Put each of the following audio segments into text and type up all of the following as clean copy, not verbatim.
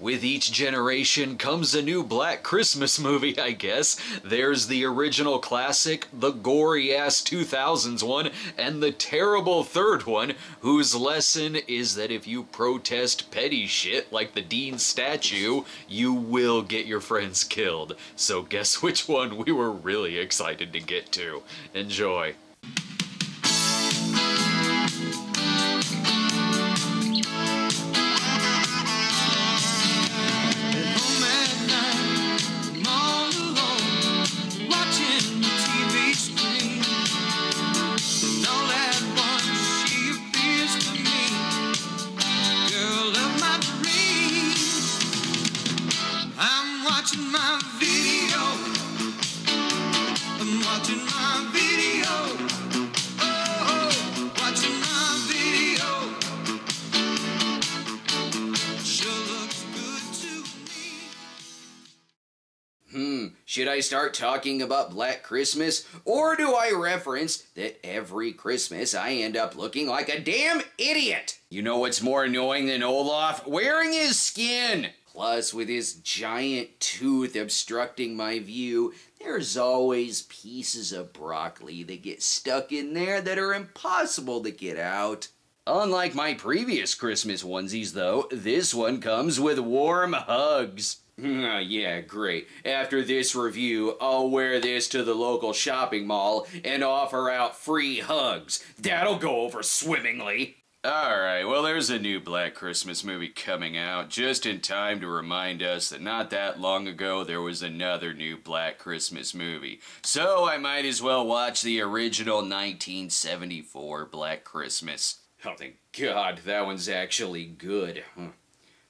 With each generation comes a new Black Christmas movie, I guess. There's the original classic, the gory-ass 2000s one, and the terrible third one, whose lesson is that if you protest petty shit like the Dean statue, you will get your friends killed. So guess which one we were really excited to get to. Enjoy. Should I start talking about Black Christmas, or do I reference that every Christmas I end up looking like a damn idiot? You know what's more annoying than Olaf? Wearing his skin! Plus, with his giant tooth obstructing my view, there's always pieces of broccoli that get stuck in there that are impossible to get out. Unlike my previous Christmas onesies, though, this one comes with warm hugs. Yeah, great. After this review, I'll wear this to the local shopping mall and offer out free hugs. That'll go over swimmingly. Alright, well, there's a new Black Christmas movie coming out just in time to remind us that not that long ago there was another new Black Christmas movie. So I might as well watch the original 1974 Black Christmas. Oh, thank God, that one's actually good.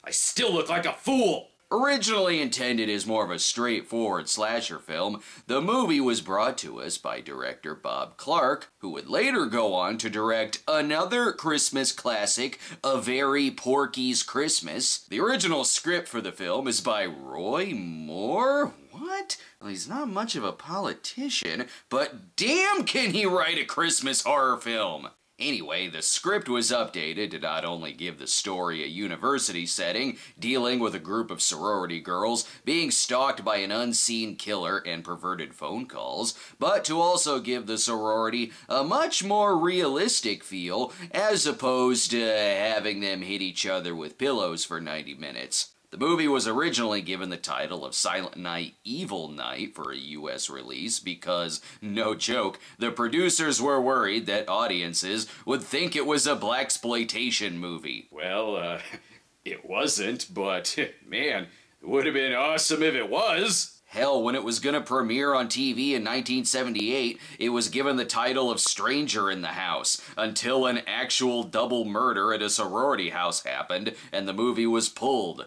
I still look like a fool! Originally intended as more of a straightforward slasher film, the movie was brought to us by director Bob Clark, who would later go on to direct another Christmas classic, A Very Porky's Christmas. The original script for the film is by Roy Moore? What? Well, he's not much of a politician, but damn can he write a Christmas horror film! Anyway, the script was updated to not only give the story a university setting, dealing with a group of sorority girls being stalked by an unseen killer and perverted phone calls, but to also give the sorority a much more realistic feel as opposed to having them hit each other with pillows for 90 minutes. The movie was originally given the title of Silent Night, Evil Night for a U.S. release because, no joke, the producers were worried that audiences would think it was a blaxploitation movie. Well, it wasn't, but man, it would have been awesome if it was. Hell, when it was gonna premiere on TV in 1978, it was given the title of Stranger in the House, until an actual double murder at a sorority house happened, and the movie was pulled.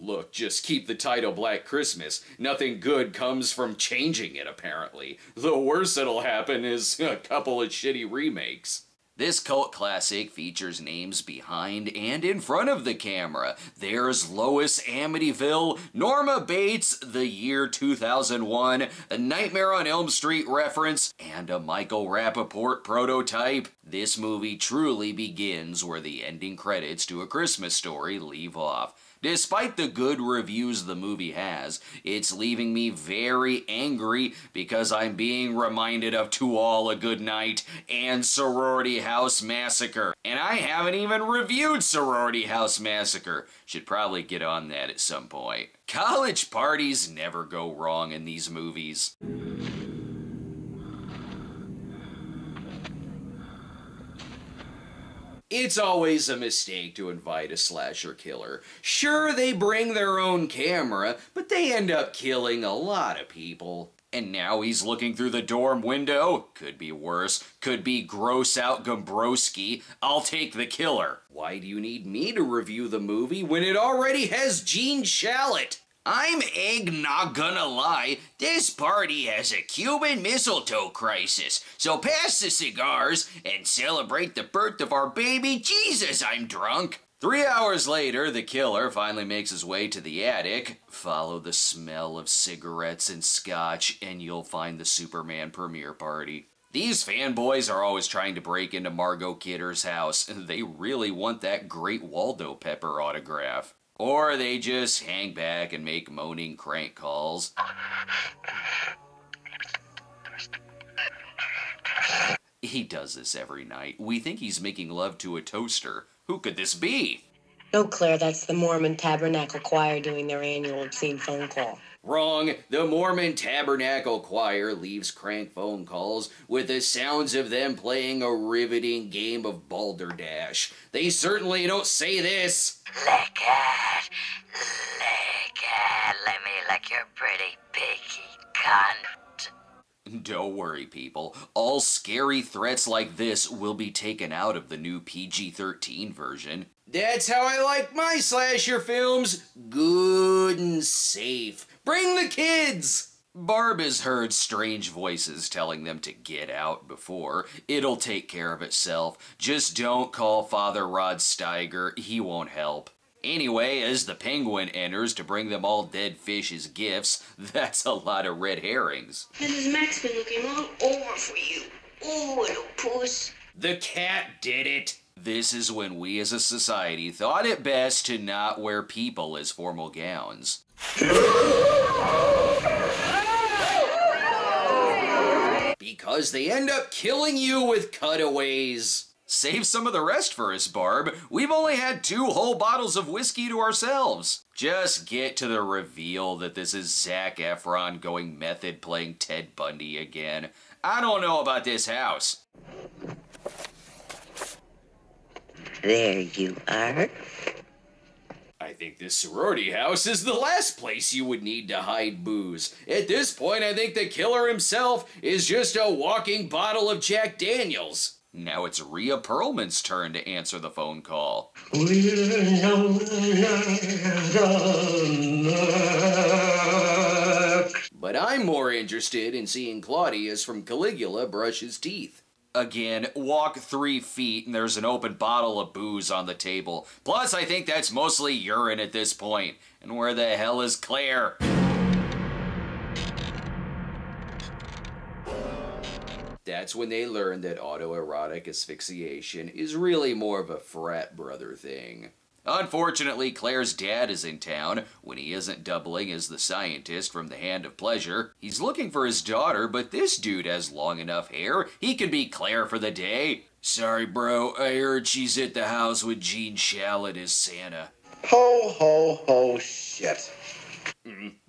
Look, just keep the title Black Christmas. Nothing good comes from changing it, apparently. The worst that'll happen is a couple of shitty remakes. This cult classic features names behind and in front of the camera. There's Lois Amityville, Norma Bates, The Year 2001, a Nightmare on Elm Street reference, and a Michael Rapaport prototype. This movie truly begins where the ending credits to A Christmas Story leave off. Despite the good reviews the movie has, it's leaving me very angry because I'm being reminded of To All A Good Night and Sorority House Massacre. And I haven't even reviewed Sorority House Massacre. Should probably get on that at some point. College parties never go wrong in these movies. It's always a mistake to invite a slasher killer. Sure, they bring their own camera, but they end up killing a lot of people. And now he's looking through the dorm window. Could be worse. Could be gross out Gombrowski. I'll take the killer. Why do you need me to review the movie when it already has Gene Shalit? I'm not gonna lie, this party has a Cuban mistletoe crisis, so pass the cigars and celebrate the birth of our baby Jesus, I'm drunk. 3 hours later, the killer finally makes his way to the attic. Follow the smell of cigarettes and scotch and you'll find the Superman premiere party. These fanboys are always trying to break into Margot Kidder's house. They really want that great Waldo Pepper autograph. Or they just hang back and make moaning crank calls. He does this every night. We think he's making love to a toaster. Who could this be? No, Claire, that's the Mormon Tabernacle Choir doing their annual obscene phone call. Wrong. The Mormon Tabernacle Choir leaves crank phone calls with the sounds of them playing a riveting game of balderdash. They certainly don't say this. Lick it. Lick it. Let me lick your pretty piggy cunt. Don't worry, people. All scary threats like this will be taken out of the new PG-13 version. That's how I like my slasher films. Good and safe. Bring the kids! Barb has heard strange voices telling them to get out before. It'll take care of itself. Just don't call Father Rod Steiger. He won't help. Anyway, as the penguin enters to bring them all dead fish as gifts, that's a lot of red herrings. Mrs. Mac's been looking all over for you. Oh, little puss. The cat did it. This is when we as a society thought it best to not wear people as formal gowns. Because they end up killing you with cutaways. Save some of the rest for us, Barb. We've only had 2 whole bottles of whiskey to ourselves. Just get to the reveal that this is Zac Efron going method playing Ted Bundy again. I don't know about this house. There you are. I think this sorority house is the last place you would need to hide booze. At this point, I think the killer himself is just a walking bottle of Jack Daniels. Now it's Rhea Perlman's turn to answer the phone call. But I'm more interested in seeing Claudius from Caligula brush his teeth. Again, walk 3 feet and there's an open bottle of booze on the table. Plus, I think that's mostly urine at this point. And where the hell is Claire? That's when they learn that autoerotic asphyxiation is really more of a frat brother thing. Unfortunately, Claire's dad is in town. When he isn't doubling as the scientist from The Hand of Pleasure, he's looking for his daughter, but this dude has long enough hair. He can be Claire for the day. Sorry, bro. I heard she's at the house with Gene Shalit as Santa. Ho, ho, ho, shit.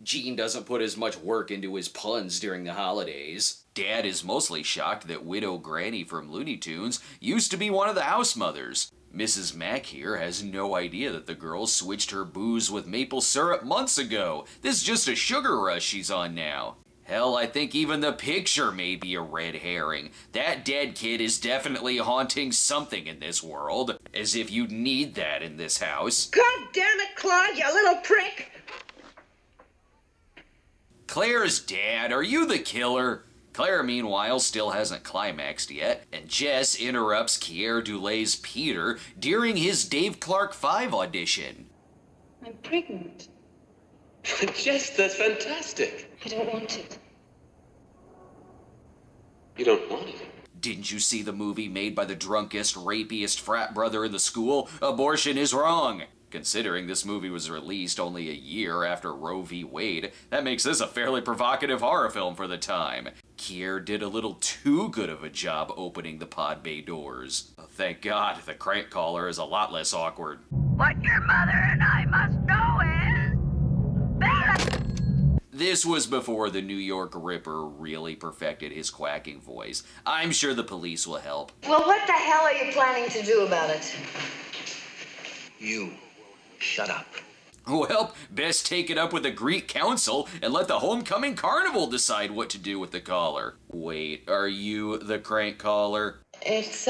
Gene doesn't put as much work into his puns during the holidays. Dad is mostly shocked that widow Granny from Looney Tunes used to be one of the house mothers. Mrs. Mack here has no idea that the girl switched her booze with maple syrup months ago. This is just a sugar rush she's on now. Hell, I think even the picture may be a red herring. That dead kid is definitely haunting something in this world. As if you'd need that in this house. God damn it, Claude, you little prick! Claire's dad, are you the killer? Claire, meanwhile, still hasn't climaxed yet, and Jess interrupts Keir Dullea's Peter during his Dave Clark 5 audition. I'm pregnant. Jess, that's fantastic. I don't want it. You don't want it? Didn't you see the movie made by the drunkest, rapiest frat brother in the school? Abortion is wrong! Considering this movie was released only a year after Roe v. Wade, that makes this a fairly provocative horror film for the time. Keir did a little too good of a job opening the pod bay doors. Thank God, the crank caller is a lot less awkward. What your mother and I must know is... This was before the New York Ripper really perfected his quacking voice. I'm sure the police will help. Well, what the hell are you planning to do about it? You shut up. Well, best take it up with the Greek council and let the homecoming carnival decide what to do with the caller. Wait, are you the crank caller? It's,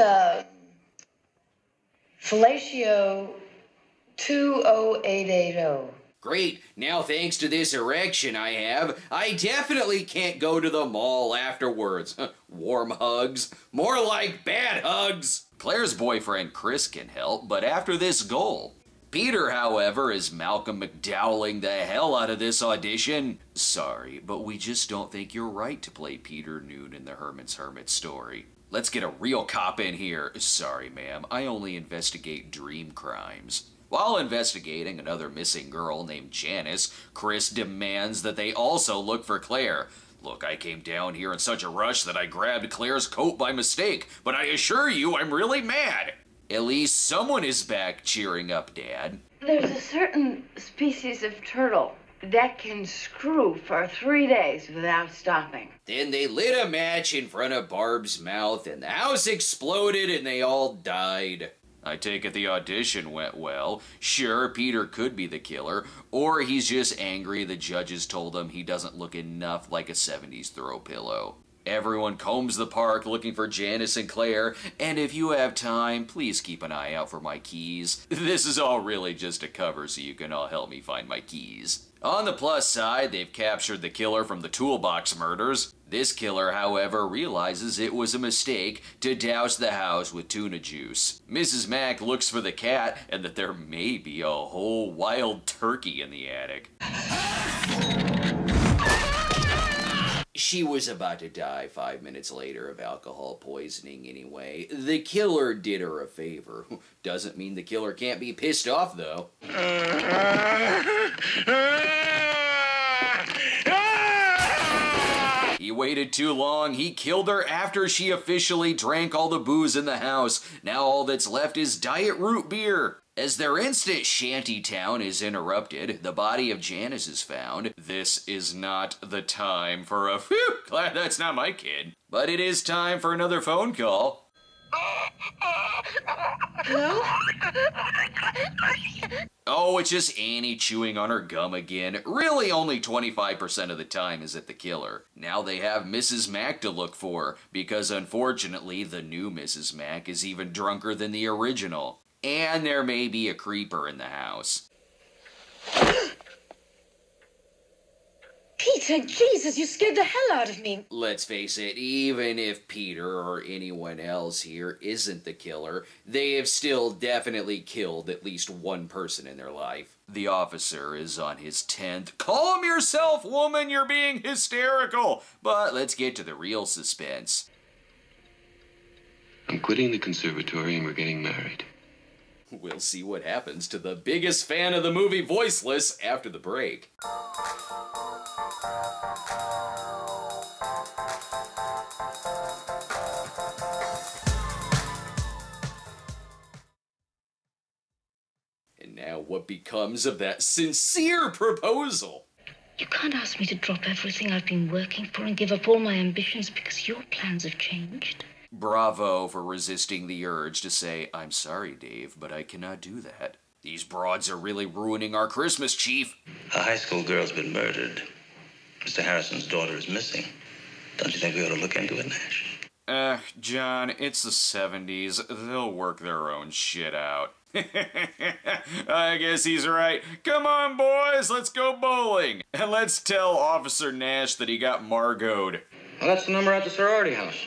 fellatio 20880. Great, now thanks to this erection I have, I definitely can't go to the mall afterwards. Warm hugs, more like bad hugs. Claire's boyfriend Chris can help, but after this goal. Peter, however, is Malcolm McDowelling the hell out of this audition. Sorry, but we just don't think you're right to play Peter Noon in the Hermit's Hermit story. Let's get a real cop in here. Sorry, ma'am, I only investigate dream crimes. While investigating another missing girl named Janice, Chris demands that they also look for Claire. Look, I came down here in such a rush that I grabbed Claire's coat by mistake, but I assure you I'm really mad. At least someone is back cheering up Dad. There's a certain species of turtle that can screw for 3 days without stopping. Then they lit a match in front of Barb's mouth and the house exploded and they all died. I take it the audition went well. Sure, Peter could be the killer, or he's just angry the judges told him he doesn't look enough like a 70s throw pillow. Everyone combs the park looking for Janice and Claire, and if you have time, please keep an eye out for my keys. This is all really just a cover so you can all help me find my keys. On the plus side, they've captured the killer from the Toolbox Murders. This killer, however, realizes it was a mistake to douse the house with tuna juice. Mrs. Mack looks for the cat and that there may be a whole wild turkey in the attic. She was about to die 5 minutes later of alcohol poisoning anyway. The killer did her a favor. Doesn't mean the killer can't be pissed off, though. He waited too long. He killed her after she officially drank all the booze in the house. Now all that's left is diet root beer. As their instant shantytown is interrupted, the body of Janice is found. This is not the time for a phew, glad that's not my kid. But it is time for another phone call. Hello? Oh, it's just Annie chewing on her gum again. Really only 25% of the time is it the killer. Now they have Mrs. Mack to look for, because unfortunately the new Mrs. Mack is even drunker than the original. And there may be a creeper in the house. Peter, Jesus, you scared the hell out of me. Let's face it, even if Peter or anyone else here isn't the killer, they have still definitely killed at least one person in their life. The officer is on his 10th. Calm yourself, woman, you're being hysterical. But let's get to the real suspense. I'm quitting the conservatory and we're getting married. We'll see what happens to the biggest fan of the movie Voiceless after the break. And now what becomes of that sincere proposal? You can't ask me to drop everything I've been working for and give up all my ambitions because your plans have changed. Bravo for resisting the urge to say, I'm sorry, Dave, but I cannot do that. These broads are really ruining our Christmas, Chief. A high school girl's been murdered. Mr. Harrison's daughter is missing. Don't you think we ought to look into it, Nash? John, it's the 70s. They'll work their own shit out. I guess he's right. Come on, boys, let's go bowling. And let's tell Officer Nash that he got Margo'd. Well, that's the number at the sorority house.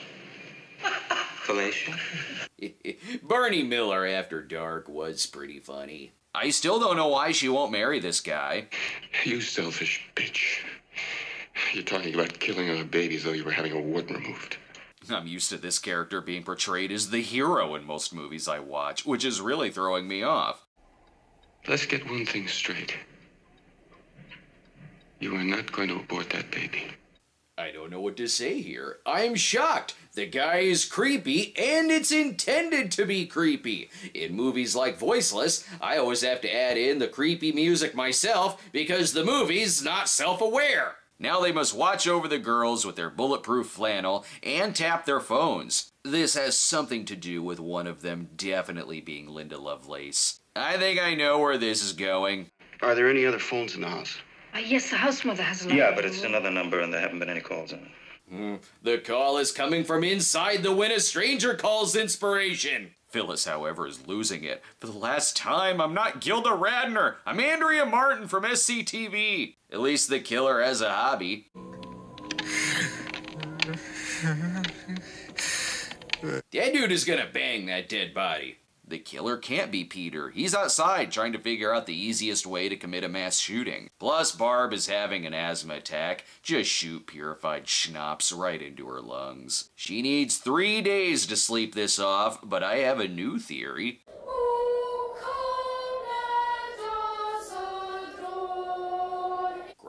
Barney Miller After Dark was pretty funny. I still don't know why she won't marry this guy. You selfish bitch. You're talking about killing other babies though you were having a wart removed. I'm used to this character being portrayed as the hero in most movies I watch, which is really throwing me off. Let's get one thing straight. You are not going to abort that baby. I don't know what to say here. I'm shocked. The guy is creepy, and it's intended to be creepy. In movies like Voiceless, I always have to add in the creepy music myself because the movie's not self-aware. Now they must watch over the girls with their bulletproof flannel and tap their phones. This has something to do with one of them definitely being Linda Lovelace. I think I know where this is going. Are there any other phones in the house? Yes, the house mother has a number. Yeah, but it's another number and there haven't been any calls on it. The call is coming from inside the When a Stranger Calls inspiration. Phyllis, however, is losing it. For the last time, I'm not Gilda Radner. I'm Andrea Martin from SCTV. At least the killer has a hobby. That dude is gonna bang that dead body. The killer can't be Peter. He's outside trying to figure out the easiest way to commit a mass shooting. Plus, Barb is having an asthma attack. Just shoot purified schnapps right into her lungs. She needs 3 days to sleep this off, but I have a new theory. Ooh,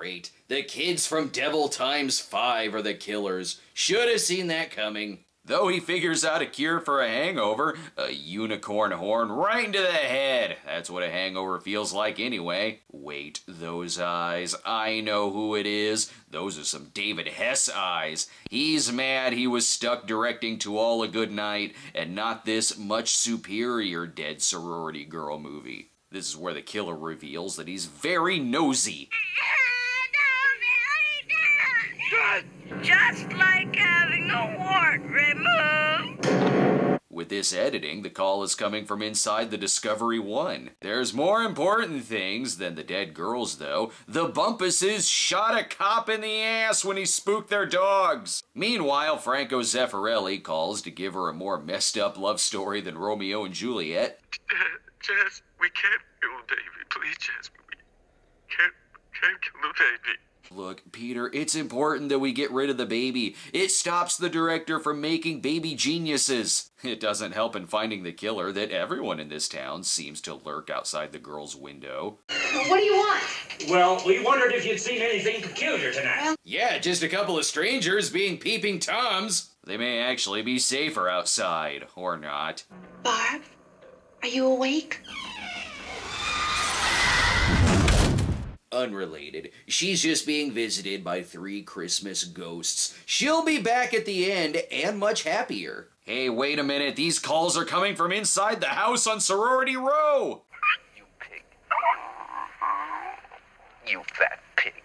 great. The kids from Devil Times 5 are the killers. Should have seen that coming. Though he figures out a cure for a hangover, a unicorn horn right into the head. That's what a hangover feels like anyway. Wait, those eyes. I know who it is. Those are some David Hess eyes. He's mad he was stuck directing To All A Good Night and not this much superior dead sorority girl movie. This is where the killer reveals that he's very nosy. Just like having a wart removed. With this editing, the call is coming from inside the Discovery One. There's more important things than the dead girls, though. The Bumpuses shot a cop in the ass when he spooked their dogs. Meanwhile, Franco Zeffirelli calls to give her a more messed up love story than Romeo and Juliet. Jess, we can't kill the baby. Please, Jess, we can't kill the baby. Look, Peter, it's important that we get rid of the baby. It stops the director from making baby geniuses. It doesn't help in finding the killer that everyone in this town seems to lurk outside the girl's window. What do you want? Well, we wondered if you'd seen anything peculiar tonight. Yeah, just a couple of strangers being peeping toms. They may actually be safer outside, or not. Barb, are you awake? Unrelated. She's just being visited by three Christmas ghosts. She'll be back at the end and much happier. Hey, wait a minute. These calls are coming from inside the house on Sorority Row. You pig. You fat pig.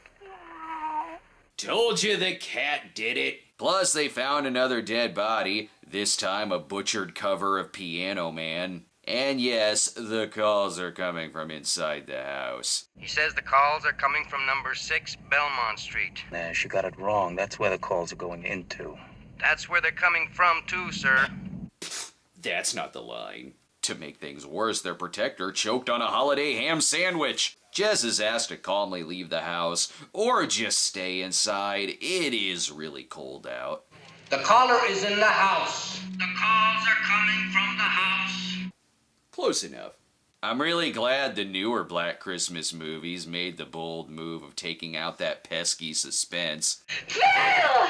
Told you the cat did it. Plus, they found another dead body, this time a butchered cover of Piano Man. And yes, the calls are coming from inside the house. He says the calls are coming from number 6 Belmont Street. Nah, she got it wrong. That's where the calls are going into. That's where they're coming from too, sir. Pfft, that's not the line. To make things worse, their protector choked on a holiday ham sandwich. Jess is asked to calmly leave the house or just stay inside. It is really cold out. The caller is in the house. The calls are coming from the house. Close enough. I'm really glad the newer Black Christmas movies made the bold move of taking out that pesky suspense. Bill!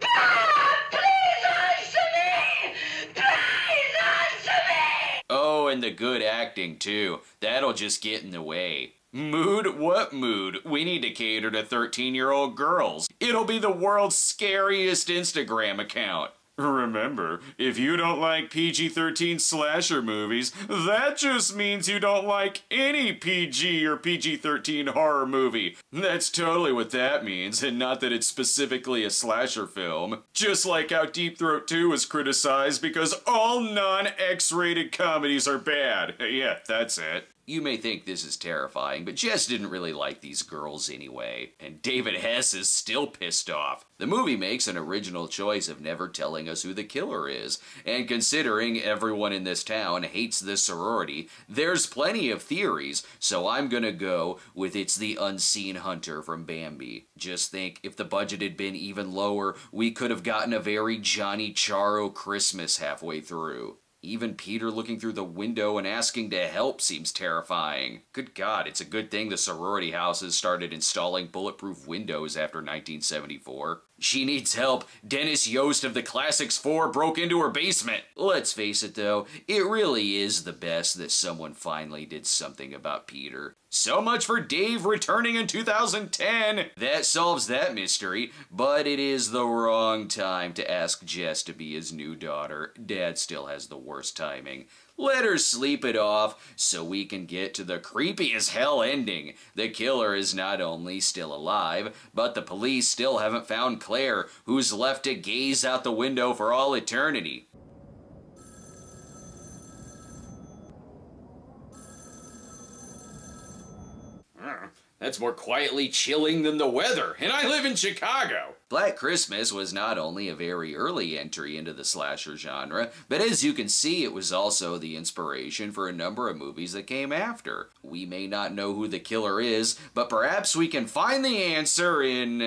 Bob! Please answer me! Please answer me! Oh, and the good acting, too. That'll just get in the way. Mood? What mood? We need to cater to 13-year-old girls. It'll be the world's scariest Instagram account. Remember, if you don't like PG-13 slasher movies, that just means you don't like any PG or PG-13 horror movie. That's totally what that means, and not that it's specifically a slasher film. Just like how Deep Throat 2 was criticized because all non-X-rated comedies are bad. Yeah, that's it. You may think this is terrifying, but Jess didn't really like these girls anyway, and David Hess is still pissed off. The movie makes an original choice of never telling us who the killer is, and considering everyone in this town hates this sorority, there's plenty of theories, so I'm gonna go with it's the unseen hunter from Bambi. Just think, if the budget had been even lower, we could have gotten a very Johnny Charo Christmas halfway through. Even Peter looking through the window and asking to help seems terrifying. Good God, it's a good thing the sorority houses started installing bulletproof windows after 1974. She needs help. Dennis Yost of the Classics 4 broke into her basement. Let's face it though, it really is the best that someone finally did something about Peter. So much for Dave returning in 2010! That solves that mystery, but it is the wrong time to ask Jess to be his new daughter. Dad still has the worst timing. Let her sleep it off so we can get to the creepy as hell ending. The killer is not only still alive, but the police still haven't found Claire, who's left to gaze out the window for all eternity. That's more quietly chilling than the weather, and I live in Chicago! Black Christmas was not only a very early entry into the slasher genre, but as you can see, it was also the inspiration for a number of movies that came after. We may not know who the killer is, but perhaps we can find the answer in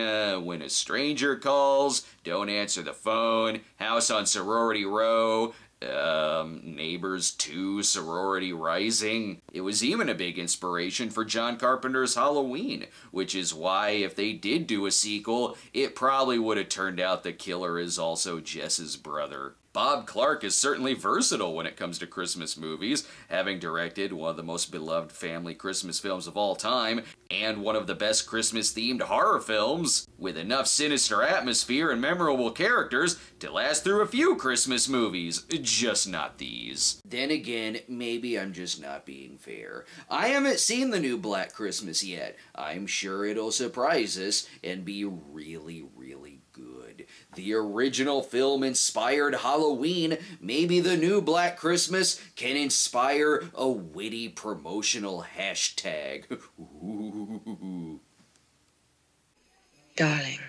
When a Stranger Calls, Don't Answer the Phone, House on Sorority Row, Neighbors 2, Sorority Rising. It was even a big inspiration for John Carpenter's Halloween, which is why if they did do a sequel, it probably would have turned out the killer is also Jess's brother. Bob Clark is certainly versatile when it comes to Christmas movies, having directed one of the most beloved family Christmas films of all time, and one of the best Christmas-themed horror films, with enough sinister atmosphere and memorable characters to last through a few Christmas movies, just not these. Then again, maybe I'm just not being fair. I haven't seen the new Black Christmas yet. I'm sure it'll surprise us and be really, really good. The original film inspired Halloween. Maybe the new Black Christmas can inspire a witty promotional hashtag. Ooh. Darling,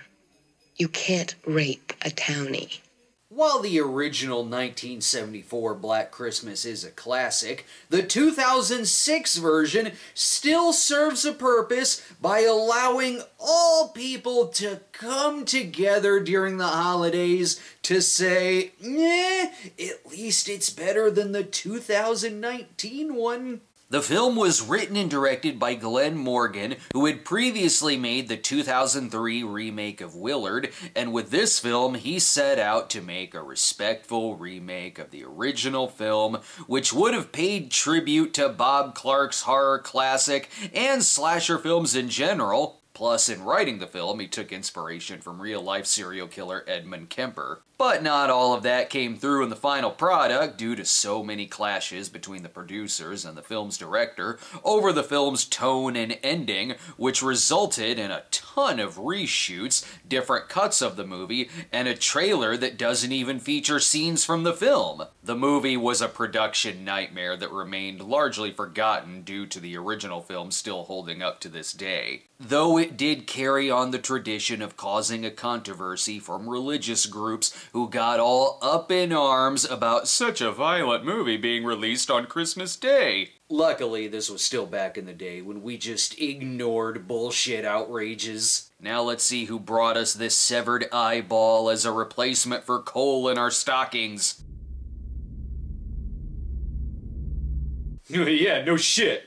you can't rape a townie. While the original 1974 Black Christmas is a classic, the 2006 version still serves a purpose by allowing all people to come together during the holidays to say, eh, at least it's better than the 2019 one. The film was written and directed by Glenn Morgan, who had previously made the 2003 remake of Willard, and with this film, he set out to make a respectful remake of the original film, which would have paid tribute to Bob Clark's horror classic and slasher films in general. Plus, in writing the film, he took inspiration from real-life serial killer Edmund Kemper. But not all of that came through in the final product due to so many clashes between the producers and the film's director over the film's tone and ending, which resulted in a ton of reshoots, different cuts of the movie, and a trailer that doesn't even feature scenes from the film. The movie was a production nightmare that remained largely forgotten due to the original film still holding up to this day. Though it did carry on the tradition of causing a controversy from religious groups who got all up in arms about such a violent movie being released on Christmas Day. Luckily, this was still back in the day when we just ignored bullshit outrages. Now let's see who brought us this severed eyeball as a replacement for coal in our stockings. Yeah, no shit.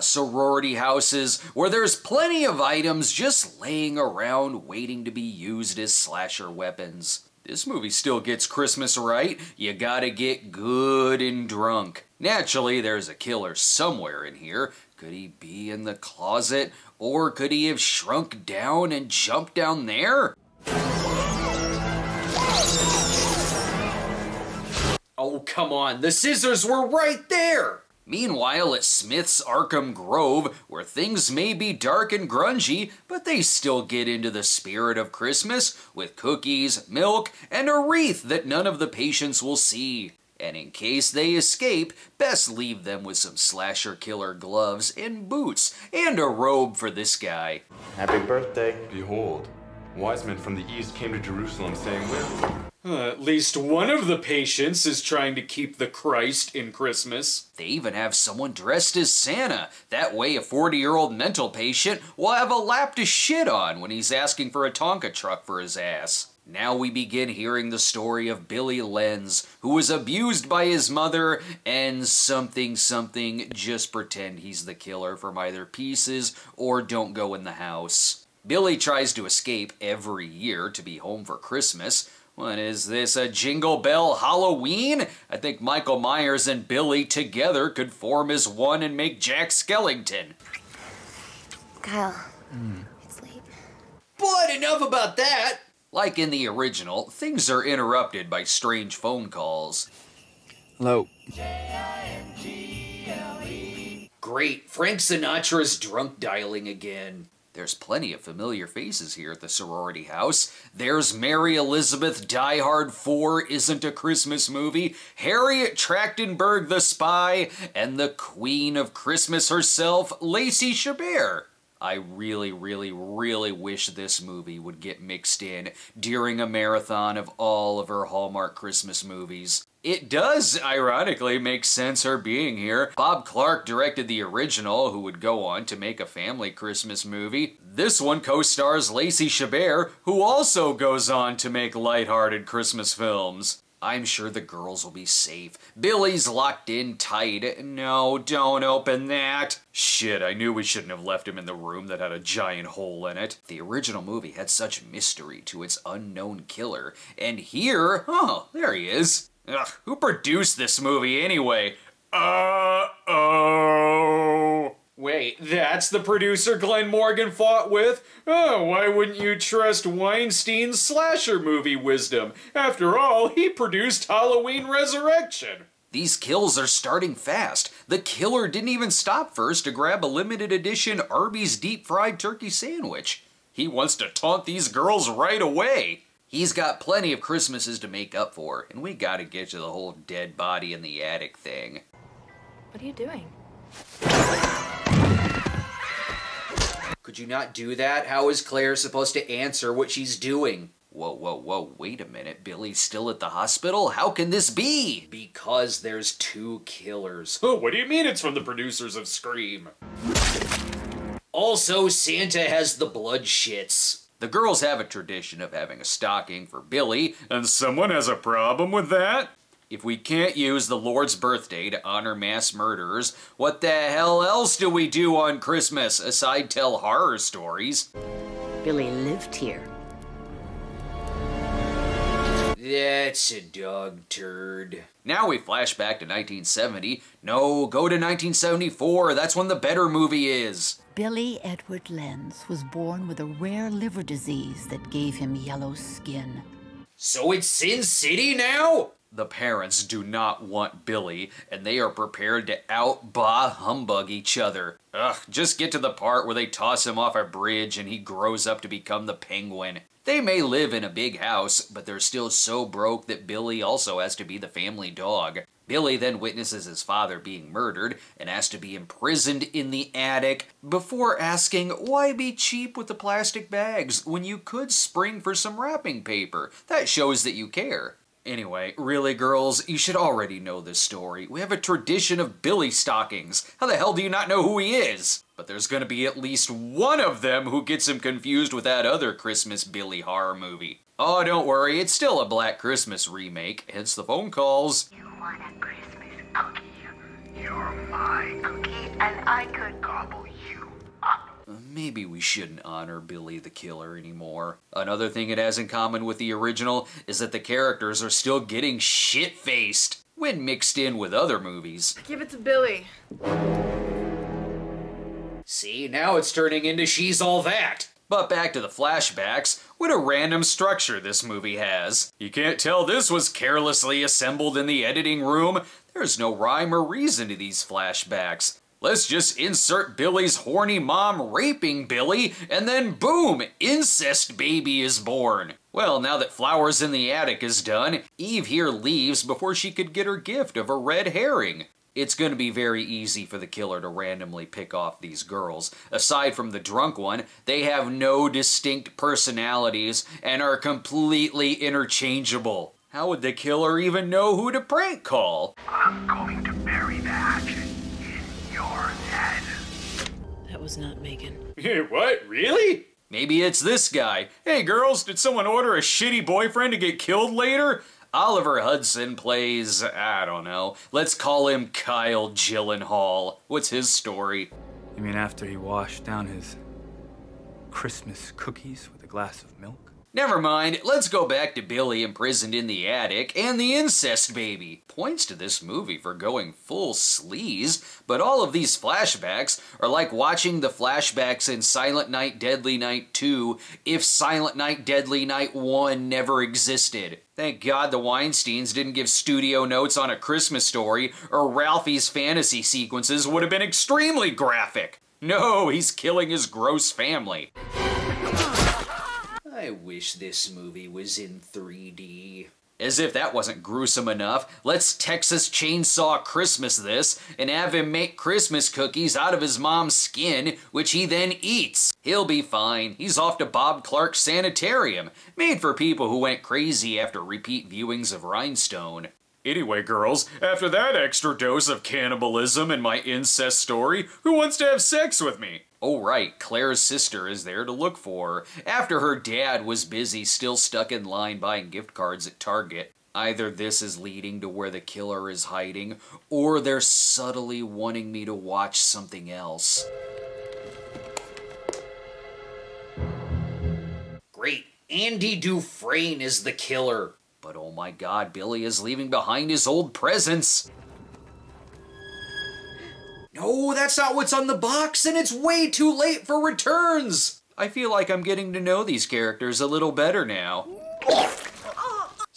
Sorority houses, where there's plenty of items just laying around waiting to be used as slasher weapons. This movie still gets Christmas right. You gotta get good and drunk. Naturally, there's a killer somewhere in here. Could he be in the closet? Or could he have shrunk down and jumped down there? Oh, come on, the scissors were right there! Meanwhile, at Smith's Arkham Grove, where things may be dark and grungy, but they still get into the spirit of Christmas with cookies, milk, and a wreath that none of the patients will see. And in case they escape, best leave them with some slasher killer gloves and boots and a robe for this guy. Happy birthday. Behold, wise men from the east came to Jerusalem saying, well, at least one of the patients is trying to keep the Christ in Christmas. They even have someone dressed as Santa. That way a 40-year-old mental patient will have a lap to shit on when he's asking for a Tonka truck for his ass. Now we begin hearing the story of Billy Lenz, who was abused by his mother, and something, just pretend he's the killer from either pieces or don't go in the house. Billy tries to escape every year to be home for Christmas. What is this, a Jingle Bell Halloween? I think Michael Myers and Billy together could form as one and make Jack Skellington. Kyle, it's late. But enough about that! Like in the original, things are interrupted by strange phone calls. Hello. J-I-M-G-L-E. Great, Frank Sinatra's drunk dialing again. There's plenty of familiar faces here at the sorority house. There's Mary Elizabeth, Die Hard 4 Isn't a Christmas Movie, Harriet Trachtenberg the Spy, and the Queen of Christmas herself, Lacey Chabert. I really wish this movie would get mixed in during a marathon of all of her Hallmark Christmas movies. It does, ironically, make sense her being here. Bob Clark directed the original, who would go on to make a family Christmas movie. This one co-stars Lacey Chabert, who also goes on to make lighthearted Christmas films. I'm sure the girls will be safe. Billy's locked in tight. No, don't open that. Shit, I knew we shouldn't have left him in the room that had a giant hole in it. The original movie had such mystery to its unknown killer, and here, oh, there he is. Ugh, who produced this movie anyway? Uh-oh. Wait, that's the producer Glenn Morgan fought with? Oh, why wouldn't you trust Weinstein's slasher movie wisdom? After all, he produced Halloween Resurrection. These kills are starting fast. The killer didn't even stop first to grab a limited edition Arby's deep-fried turkey sandwich. He wants to taunt these girls right away. He's got plenty of Christmases to make up for, and we gotta get to the whole dead body in the attic thing. What are you doing? Could you not do that? How is Claire supposed to answer what she's doing? Whoa, whoa, whoa, wait a minute. Billy's still at the hospital? How can this be? Because there's two killers. Oh, what do you mean it's from the producers of Scream? Also, Santa has the blood shits. The girls have a tradition of having a stocking for Billy, and someone has a problem with that? If we can't use the Lord's birthday to honor mass murderers, what the hell else do we do on Christmas, aside tell horror stories? Billy lived here. That's a dog turd. Now we flash back to 1970. No, go to 1974. That's when the better movie is. Billy Edward Lenz was born with a rare liver disease that gave him yellow skin. So it's Sin City now? The parents do not want Billy, and they are prepared to out-bah humbug each other. Ugh, just get to the part where they toss him off a bridge and he grows up to become the Penguin. They may live in a big house, but they're still so broke that Billy also has to be the family dog. Billy then witnesses his father being murdered and has to be imprisoned in the attic before asking, why be cheap with the plastic bags when you could spring for some wrapping paper? That shows that you care. Anyway, really girls, you should already know this story. We have a tradition of Billy stockings. How the hell do you not know who he is? But there's gonna be at least one of them who gets him confused with that other Christmas Billy horror movie. Oh, don't worry, it's still a Black Christmas remake, hence the phone calls. You want a Christmas cookie? You're my cookie, and I could gobble you up. Maybe we shouldn't honor Billy the Killer anymore. Another thing it has in common with the original is that the characters are still getting shit-faced when mixed in with other movies. Give it to Billy. See, now it's turning into She's All That. But back to the flashbacks, what a random structure this movie has. You can't tell this was carelessly assembled in the editing room. There's no rhyme or reason to these flashbacks. Let's just insert Billy's horny mom raping Billy, and then boom, incest baby is born. Well, now that Flowers in the Attic is done, Eve here leaves before she could get her gift of a red herring. It's going to be very easy for the killer to randomly pick off these girls. Aside from the drunk one, they have no distinct personalities and are completely interchangeable. How would the killer even know who to prank call? I'm going to bury the hatchet in your head. That was not Megan. What? Really? Maybe it's this guy. Hey girls, did someone order a shitty boyfriend to get killed later? Oliver Hudson plays, I don't know, let's call him Kyle Gyllenhaal. What's his story? You mean after he washed down his Christmas cookies with a glass of milk? Never mind, let's go back to Billy imprisoned in the attic and the incest baby. Points to this movie for going full sleaze, but all of these flashbacks are like watching the flashbacks in Silent Night Deadly Night 2 if Silent Night Deadly Night 1 never existed. Thank God the Weinsteins didn't give studio notes on A Christmas Story, or Ralphie's fantasy sequences would have been extremely graphic. No, he's killing his gross family. I wish this movie was in 3D. As if that wasn't gruesome enough, let's Texas Chainsaw Christmas this and have him make Christmas cookies out of his mom's skin, which he then eats. He'll be fine. He's off to Bob Clark's sanitarium, made for people who went crazy after repeat viewings of Rhinestone. Anyway, girls, after that extra dose of cannibalism and my incest story, who wants to have sex with me? Oh right, Claire's sister is there to look for her, after her dad was busy still stuck in line buying gift cards at Target. Either this is leading to where the killer is hiding, or they're subtly wanting me to watch something else. Great, Andy Dufresne is the killer. But oh my God, Billy is leaving behind his old presents. No, that's not what's on the box, and it's way too late for returns. I feel like I'm getting to know these characters a little better now.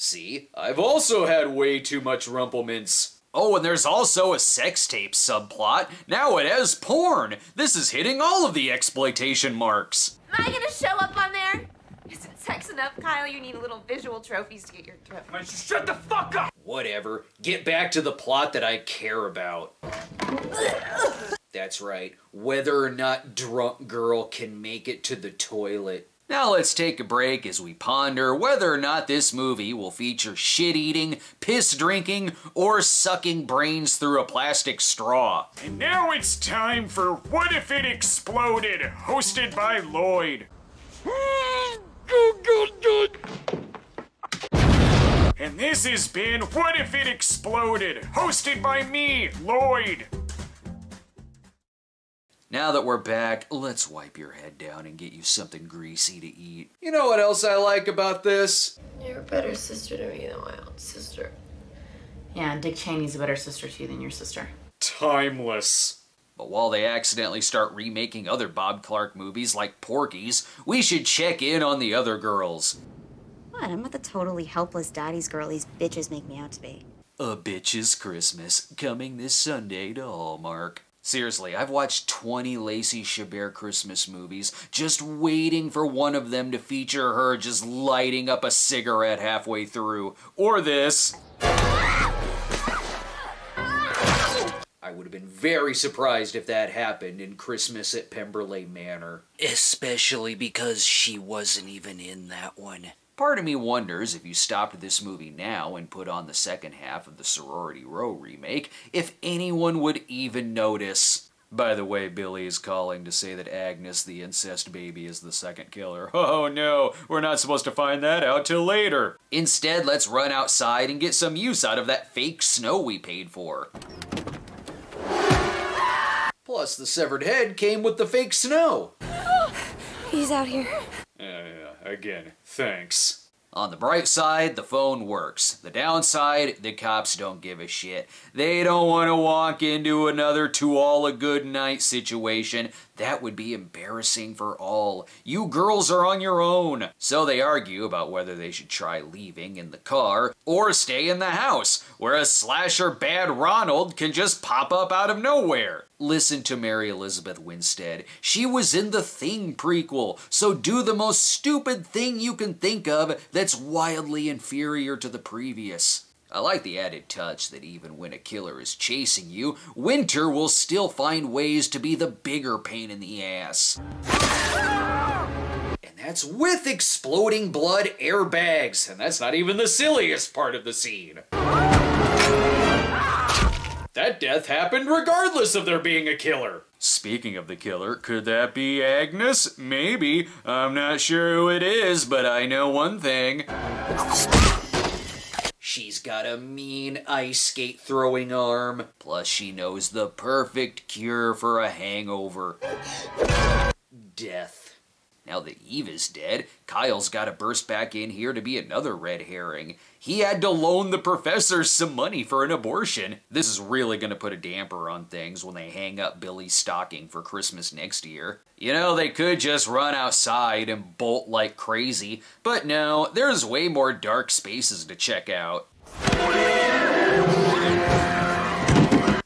See, I've also had way too much Rumplemintz. Oh, and there's also a sex tape subplot. Now it has porn. This is hitting all of the exploitation marks. Am I gonna show up on there? Isn't sex enough, Kyle? You need little visual trophies to get your trophies. Shut the fuck up! Whatever. Get back to the plot that I care about. That's right. Whether or not drunk girl can make it to the toilet. Now let's take a break as we ponder whether or not this movie will feature shit-eating, piss-drinking, or sucking brains through a plastic straw. And now it's time for What If It Exploded, hosted by Lloyd. And this has been What If It Exploded, hosted by me, Lloyd. Now that we're back, let's wipe your head down and get you something greasy to eat. You know what else I like about this? You're a better sister to me than my own sister. Yeah, and Dick Cheney's a better sister to you than your sister. Timeless. But while they accidentally start remaking other Bob Clark movies like Porky's, we should check in on the other girls. What? I'm not the totally helpless daddy's girl these bitches make me out to be. A Bitch's Christmas, coming this Sunday to Hallmark. Seriously, I've watched 20 Lacey Chabert Christmas movies, just waiting for one of them to feature her just lighting up a cigarette halfway through. Or this. I would have been very surprised if that happened in Christmas at Pemberley Manor. Especially because she wasn't even in that one. Part of me wonders if you stopped this movie now and put on the second half of the Sorority Row remake, if anyone would even notice. By the way, Billy is calling to say that Agnes, the incest baby, is the second killer. Oh no, we're not supposed to find that out till later. Instead, let's run outside and get some use out of that fake snow we paid for. Plus, the severed head came with the fake snow. He's out here. Again, thanks. On the bright side, the phone works. The downside, the cops don't give a shit. They don't want to walk into another To All A Good Night situation. That would be embarrassing for all. You girls are on your own. So they argue about whether they should try leaving in the car or stay in the house, where a slasher Bad Ronald can just pop up out of nowhere. Listen to Mary Elizabeth Winstead. She was in the Thing prequel, so do the most stupid thing you can think of that's wildly inferior to the previous. I like the added touch that even when a killer is chasing you, Winter will still find ways to be the bigger pain in the ass. And that's with exploding blood airbags, and that's not even the silliest part of the scene. That death happened regardless of there being a killer. Speaking of the killer, could that be Agnes? Maybe. I'm not sure who it is, but I know one thing. She's got a mean ice skate throwing arm. Plus, she knows the perfect cure for a hangover. Death. Now that Eve is dead, Kyle's gotta burst back in here to be another red herring. He had to loan the professor some money for an abortion. This is really gonna put a damper on things when they hang up Billy's stocking for Christmas next year. You know, they could just run outside and bolt like crazy, but no, there's way more dark spaces to check out. I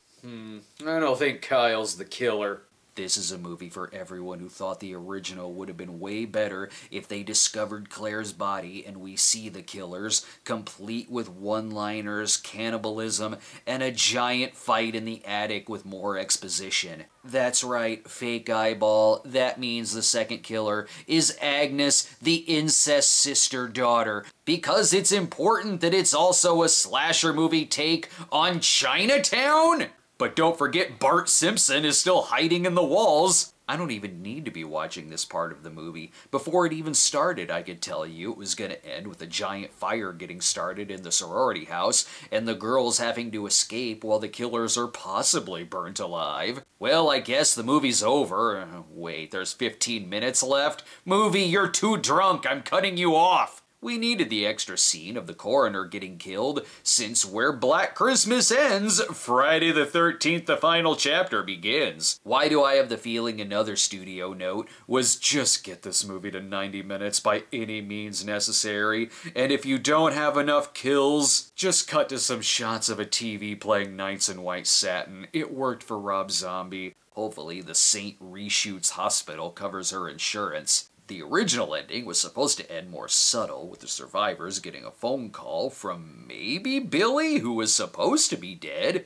don't think Kyle's the killer. This is a movie for everyone who thought the original would have been way better if they discovered Claire's body and we see the killers, complete with one-liners, cannibalism, and a giant fight in the attic with more exposition. That's right, fake eyeball. That means the second killer is Agnes, the incest sister daughter, because it's important that it's also a slasher movie take on Chinatown? But don't forget Bart Simpson is still hiding in the walls. I don't even need to be watching this part of the movie. Before it even started, I could tell you it was going to end with a giant fire getting started in the sorority house and the girls having to escape while the killers are possibly burnt alive. Well, I guess the movie's over. Wait, there's 15 minutes left? Movie, you're too drunk! I'm cutting you off! We needed the extra scene of the coroner getting killed, since where Black Christmas ends, Friday the 13th, the final chapter, begins. Why do I have the feeling another studio note was just get this movie to 90 minutes by any means necessary, and if you don't have enough kills, just cut to some shots of a TV playing Nights in White Satin. It worked for Rob Zombie. Hopefully the Saint Reshoots Hospital covers her insurance. The original ending was supposed to end more subtle, with the survivors getting a phone call from maybe Billy, who was supposed to be dead.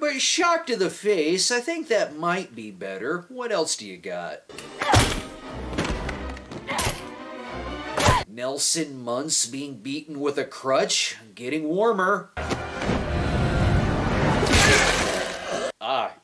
But shock to the face, I think that might be better. What else do you got? Nelson Muntz being beaten with a crutch, getting warmer.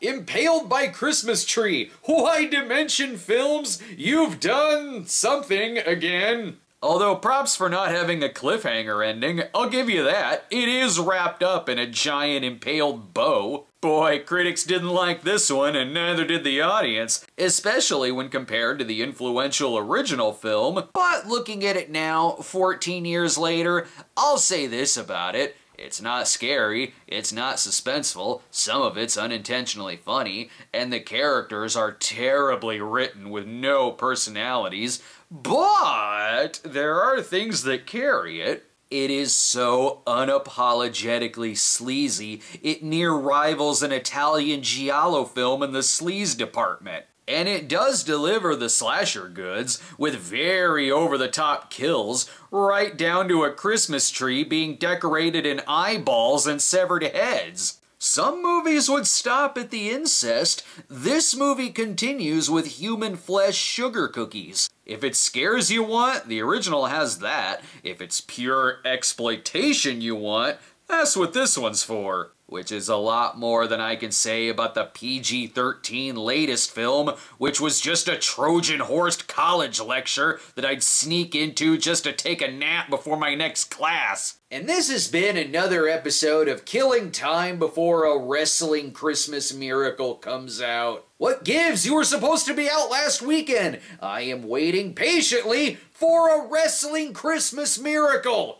Impaled by Christmas tree. Why Dimension Films? You've done something again. Although props for not having a cliffhanger ending, I'll give you that. It is wrapped up in a giant impaled bow. Boy, critics didn't like this one, and neither did the audience, especially when compared to the influential original film. But looking at it now, 14 years later, I'll say this about it. It's not scary, it's not suspenseful, some of it's unintentionally funny, and the characters are terribly written with no personalities, but there are things that carry it. It is so unapologetically sleazy, it near rivals an Italian giallo film in the sleaze department. And it does deliver the slasher goods, with very over-the-top kills, right down to a Christmas tree being decorated in eyeballs and severed heads. Some movies would stop at the incest. This movie continues with human flesh sugar cookies. If it scares you want, the original has that. If it's pure exploitation you want, that's what this one's for. Which is a lot more than I can say about the PG-13 latest film, which was just a Trojan horse college lecture that I'd sneak into just to take a nap before my next class. And this has been another episode of Killing Time Before a Wrestling Christmas Miracle Comes Out. What gives? You were supposed to be out last weekend. I am waiting patiently for a wrestling Christmas miracle.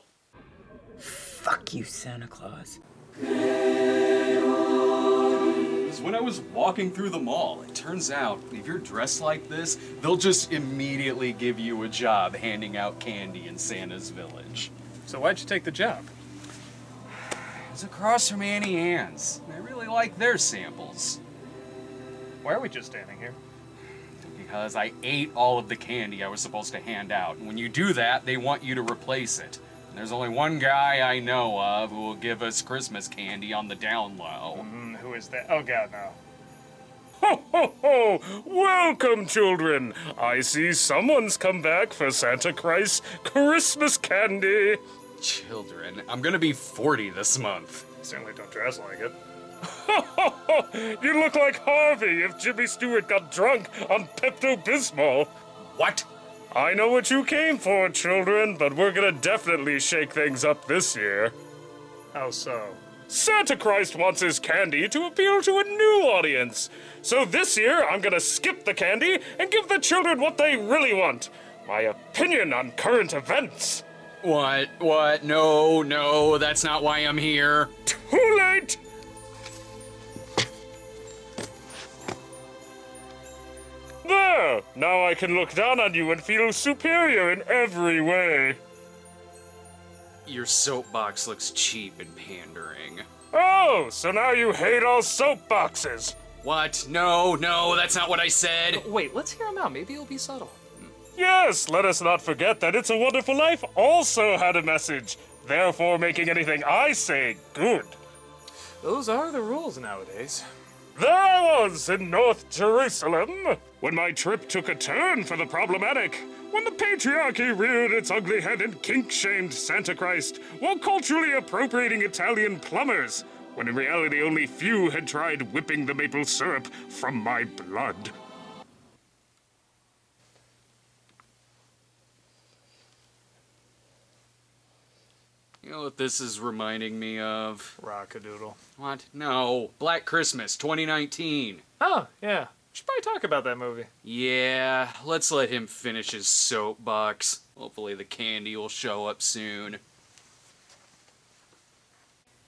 Fuck you, Santa Claus. When I was walking through the mall, it turns out if you're dressed like this, they'll just immediately give you a job handing out candy in Santa's village. So why'd you take the job? It was across from Annie Ann's. I really like their samples. Why are we just standing here? Because I ate all of the candy I was supposed to hand out. And when you do that, they want you to replace it. There's only one guy I know of who will give us Christmas candy on the down low. Who is that? Oh, God, no. Ho, ho, ho! Welcome, children! I see someone's come back for Santa Christ's Christmas candy! Children, I'm gonna be 40 this month. Certainly don't dress like it. You look like Harvey if Jimmy Stewart got drunk on Pepto-Bismol. What? I know what you came for, children, but we're gonna definitely shake things up this year. How so? Santa Christ wants his candy to appeal to a new audience. So this year, I'm gonna skip the candy and give the children what they really want. My opinion on current events. What? No, that's not why I'm here. Too late! There! Now I can look down on you and feel superior in every way. Your soapbox looks cheap and pandering. Oh, so now you hate all soapboxes. What? No, that's not what I said. Wait, let's hear him out. Maybe he'll be subtle. Yes, let us not forget that It's a Wonderful Life also had a message, therefore making anything I say good. Those are the rules nowadays. There I was in North Jerusalem, when my trip took a turn for the problematic, when the patriarchy reared its ugly head and kink-shamed Santa Christ while culturally appropriating Italian plumbers, when in reality only few had tried whipping the maple syrup from my blood. You know what this is reminding me of? Rockadoodle. What? No. Black Christmas, 2019. Oh, yeah. We should probably talk about that movie. Yeah, let's let him finish his soapbox. Hopefully the candy will show up soon.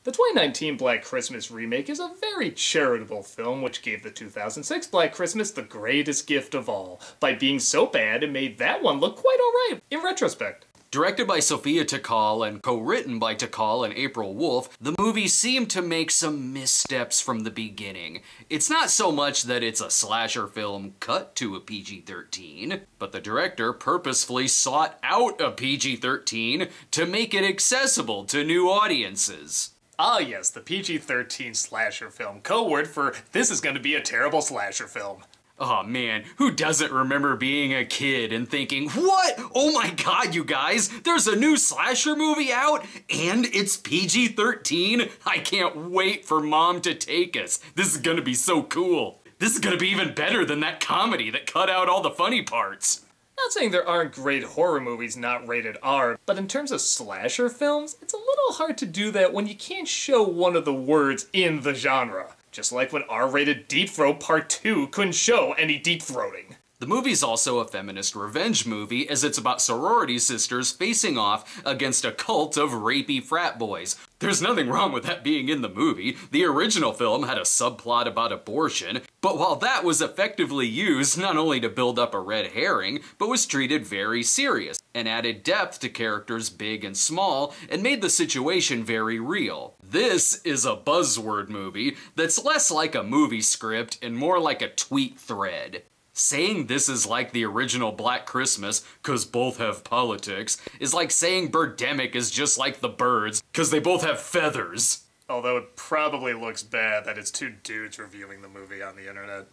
The 2019 Black Christmas remake is a very charitable film which gave the 2006 Black Christmas the greatest gift of all, by being so bad it made that one look quite alright in retrospect. Directed by Sophia Tikal and co-written by Tikal and April Wolf, the movie seemed to make some missteps from the beginning. It's not so much that it's a slasher film cut to a PG-13, but the director purposefully sought out a PG-13 to make it accessible to new audiences. Ah yes, the PG-13 slasher film, code word for this is going to be a terrible slasher film. Oh man, who doesn't remember being a kid and thinking, what? Oh my god, you guys, there's a new slasher movie out and it's PG-13? I can't wait for Mom to take us. This is gonna be so cool. This is gonna be even better than that comedy that cut out all the funny parts. Not saying there aren't great horror movies not rated R, but in terms of slasher films, it's a little hard to do that when you can't show one of the words in the genre. Just like when R-rated Deep Throat Part 2 couldn't show any deep throating. The movie's also a feminist revenge movie, as it's about sorority sisters facing off against a cult of rapey frat boys. There's nothing wrong with that being in the movie. The original film had a subplot about abortion, but while that was effectively used not only to build up a red herring, but was treated very serious, and added depth to characters big and small, and made the situation very real. This is a buzzword movie that's less like a movie script and more like a tweet thread. Saying this is like the original Black Christmas, cause both have politics, is like saying Birdemic is just like the Birds, cause they both have feathers. Although it probably looks bad that it's two dudes reviewing the movie on the internet.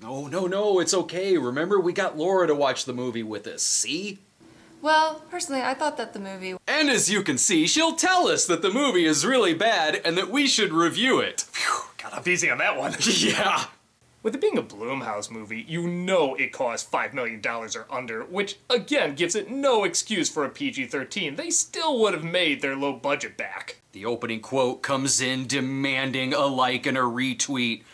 No, no, no, it's okay. Remember, we got Laura to watch the movie with us, see? Well, personally, I thought that the movie... And as you can see, she'll tell us that the movie is really bad and that we should review it. Phew, got up easy on that one. Yeah. With it being a Blumhouse movie, you know it cost $5 million or under, which again gives it no excuse for a PG-13. They still would have made their low budget back. The opening quote comes in demanding a like and a retweet.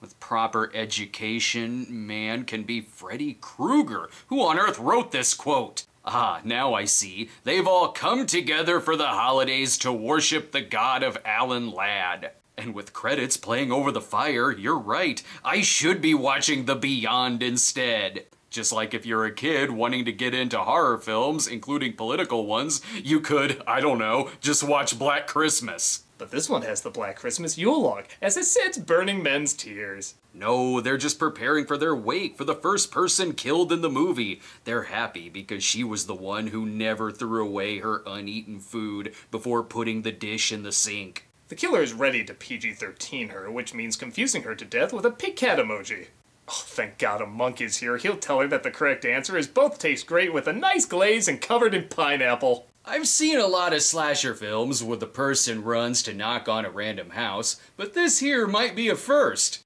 With proper education, man can be Freddy Krueger. Who on earth wrote this quote? Ah, now I see. They've all come together for the holidays to worship the god of Alan Ladd. And with credits playing over the fire, you're right. I should be watching The Beyond instead. Just like if you're a kid wanting to get into horror films, including political ones, you could, I don't know, just watch Black Christmas. But this one has the Black Christmas Yule log, as it sets burning men's tears. No, they're just preparing for their wake for the first person killed in the movie. They're happy because she was the one who never threw away her uneaten food before putting the dish in the sink. The killer is ready to PG-13 her, which means confusing her to death with a pig cat emoji. Oh, thank God a monk is here. He'll tell her that the correct answer is both taste great with a nice glaze and covered in pineapple. I've seen a lot of slasher films where the person runs to knock on a random house, but this here might be a first.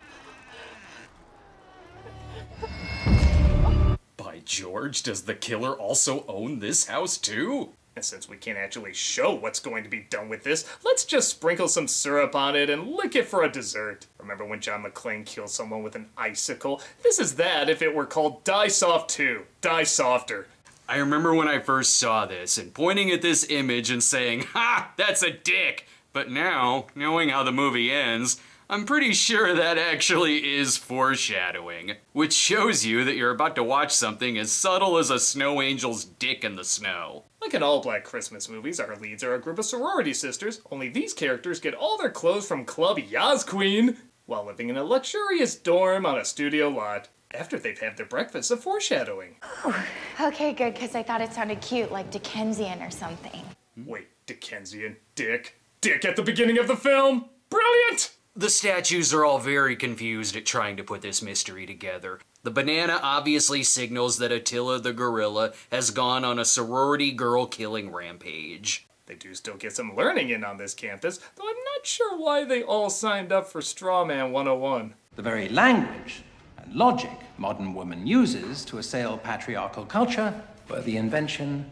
By George, does the killer also own this house too? And since we can't actually show what's going to be done with this, let's just sprinkle some syrup on it and lick it for a dessert. Remember when John McClane killed someone with an icicle? This is that if it were called Die Soft 2. Die Softer. I remember when I first saw this and pointing at this image and saying, ha! That's a dick! But now, knowing how the movie ends, I'm pretty sure that actually is foreshadowing. Which shows you that you're about to watch something as subtle as a snow angel's dick in the snow. Like in all Black Christmas movies, our leads are a group of sorority sisters, only these characters get all their clothes from Club Yas Queen, while living in a luxurious dorm on a studio lot. After they've had their breakfast, a foreshadowing. Oh, okay, good, because I thought it sounded cute, like Dickensian or something. Wait, Dickensian? Dick? Dick at the beginning of the film? Brilliant! The statues are all very confused at trying to put this mystery together. The banana obviously signals that Attila the gorilla has gone on a sorority girl killing rampage. They do still get some learning in on this campus, though I'm not sure why they all signed up for Strawman 101. The very language and logic modern woman uses to assail patriarchal culture were the invention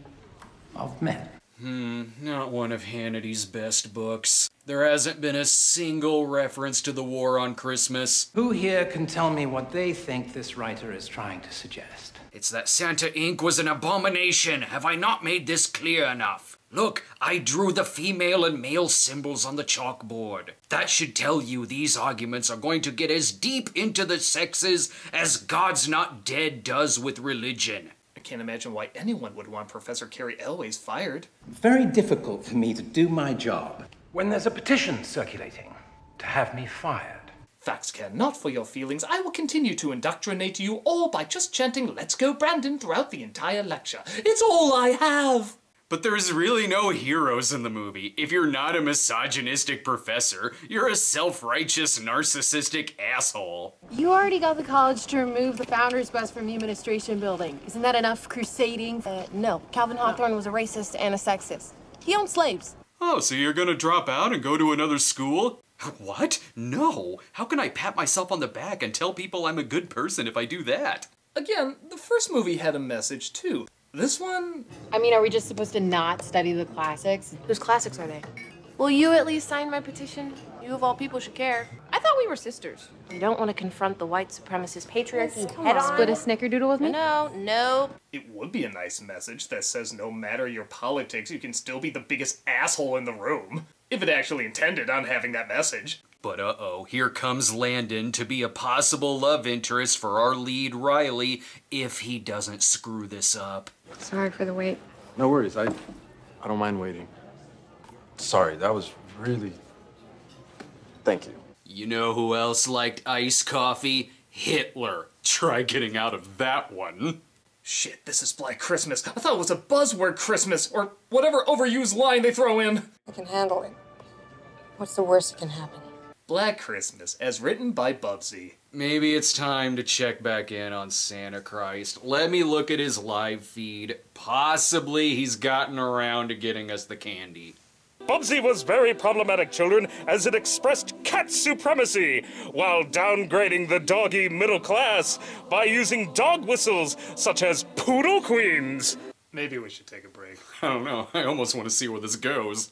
of men. Not one of Hannity's best books. There hasn't been a single reference to the war on Christmas. Who here can tell me what they think this writer is trying to suggest? It's that Santa Inc. was an abomination. Have I not made this clear enough? Look, I drew the female and male symbols on the chalkboard. That should tell you these arguments are going to get as deep into the sexes as God's Not Dead does with religion. I can't imagine why anyone would want Professor Carrie Elways fired. Very difficult for me to do my job when there's a petition circulating to have me fired. Facts care not for your feelings. I will continue to indoctrinate you all by just chanting "Let's go Brandon" throughout the entire lecture. It's all I have! But there's really no heroes in the movie. If you're not a misogynistic professor, you're a self-righteous, narcissistic asshole. You already got the college to remove the founder's bus from the administration building. Isn't that enough crusading? No, Calvin Hawthorne was a racist and a sexist. He owned slaves. Oh, so you're gonna drop out and go to another school? What? No. How can I pat myself on the back and tell people I'm a good person if I do that? Again, the first movie had a message too. This one? I mean, are we just supposed to not study the classics? Whose classics are they? Will you at least sign my petition? You of all people should care. I thought we were sisters. You don't want to confront the white supremacist patriarchy head on. Split a snickerdoodle with me? No. It would be a nice message that says no matter your politics, you can still be the biggest asshole in the room. If it actually intended on having that message. But uh-oh, here comes Landon to be a possible love interest for our lead, Riley, if he doesn't screw this up. Sorry for the wait. No worries, I don't mind waiting. Sorry, that was really... Thank you. You know who else liked iced coffee? Hitler. Try getting out of that one. Shit, this is Black Christmas. I thought it was a buzzword Christmas, or whatever overused line they throw in. I can handle it. What's the worst that can happen? Black Christmas, as written by Bubsy. Maybe it's time to check back in on Santa Christ. Let me look at his live feed. Possibly he's gotten around to getting us the candy. Bubsy was very problematic, children, as it expressed cat supremacy while downgrading the doggy middle class by using dog whistles such as poodle queens. Maybe we should take a break. I don't know. I almost want to see where this goes.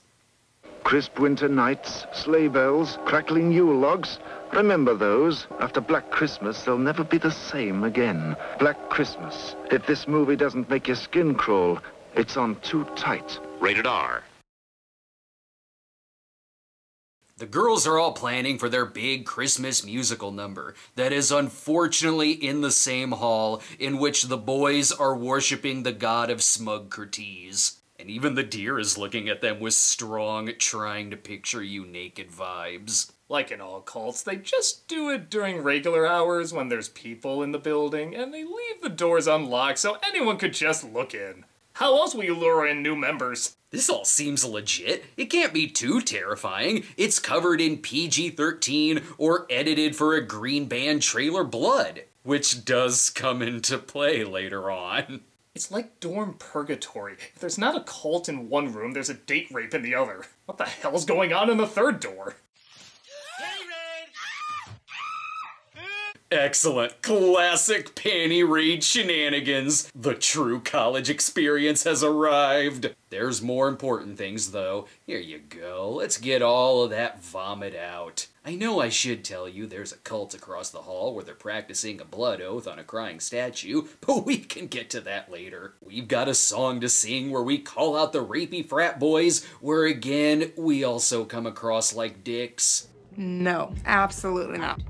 Crisp winter nights, sleigh bells, crackling Yule logs. Remember those. After Black Christmas, they'll never be the same again. Black Christmas. If this movie doesn't make your skin crawl, it's on too tight. Rated R. The girls are all planning for their big Christmas musical number that is unfortunately in the same hall in which the boys are worshiping the god of smug curtees. And even the deer is looking at them with strong, trying to picture you naked vibes. Like in all cults, they just do it during regular hours when there's people in the building, and they leave the doors unlocked so anyone could just look in. How else will you lure in new members? This all seems legit. It can't be too terrifying. It's covered in PG-13 or edited for a green band trailer blood, which does come into play later on. It's like dorm purgatory. If there's not a cult in one room, there's a date rape in the other. What the hell's going on in the third door? Panty raid! Excellent. Classic panty raid shenanigans. The true college experience has arrived. There's more important things, though. Here you go. Let's get all of that vomit out. I know I should tell you there's a cult across the hall where they're practicing a blood oath on a crying statue, but we can get to that later. We've got a song to sing where we call out the rapey frat boys, where again, we also come across like dicks. No, absolutely not.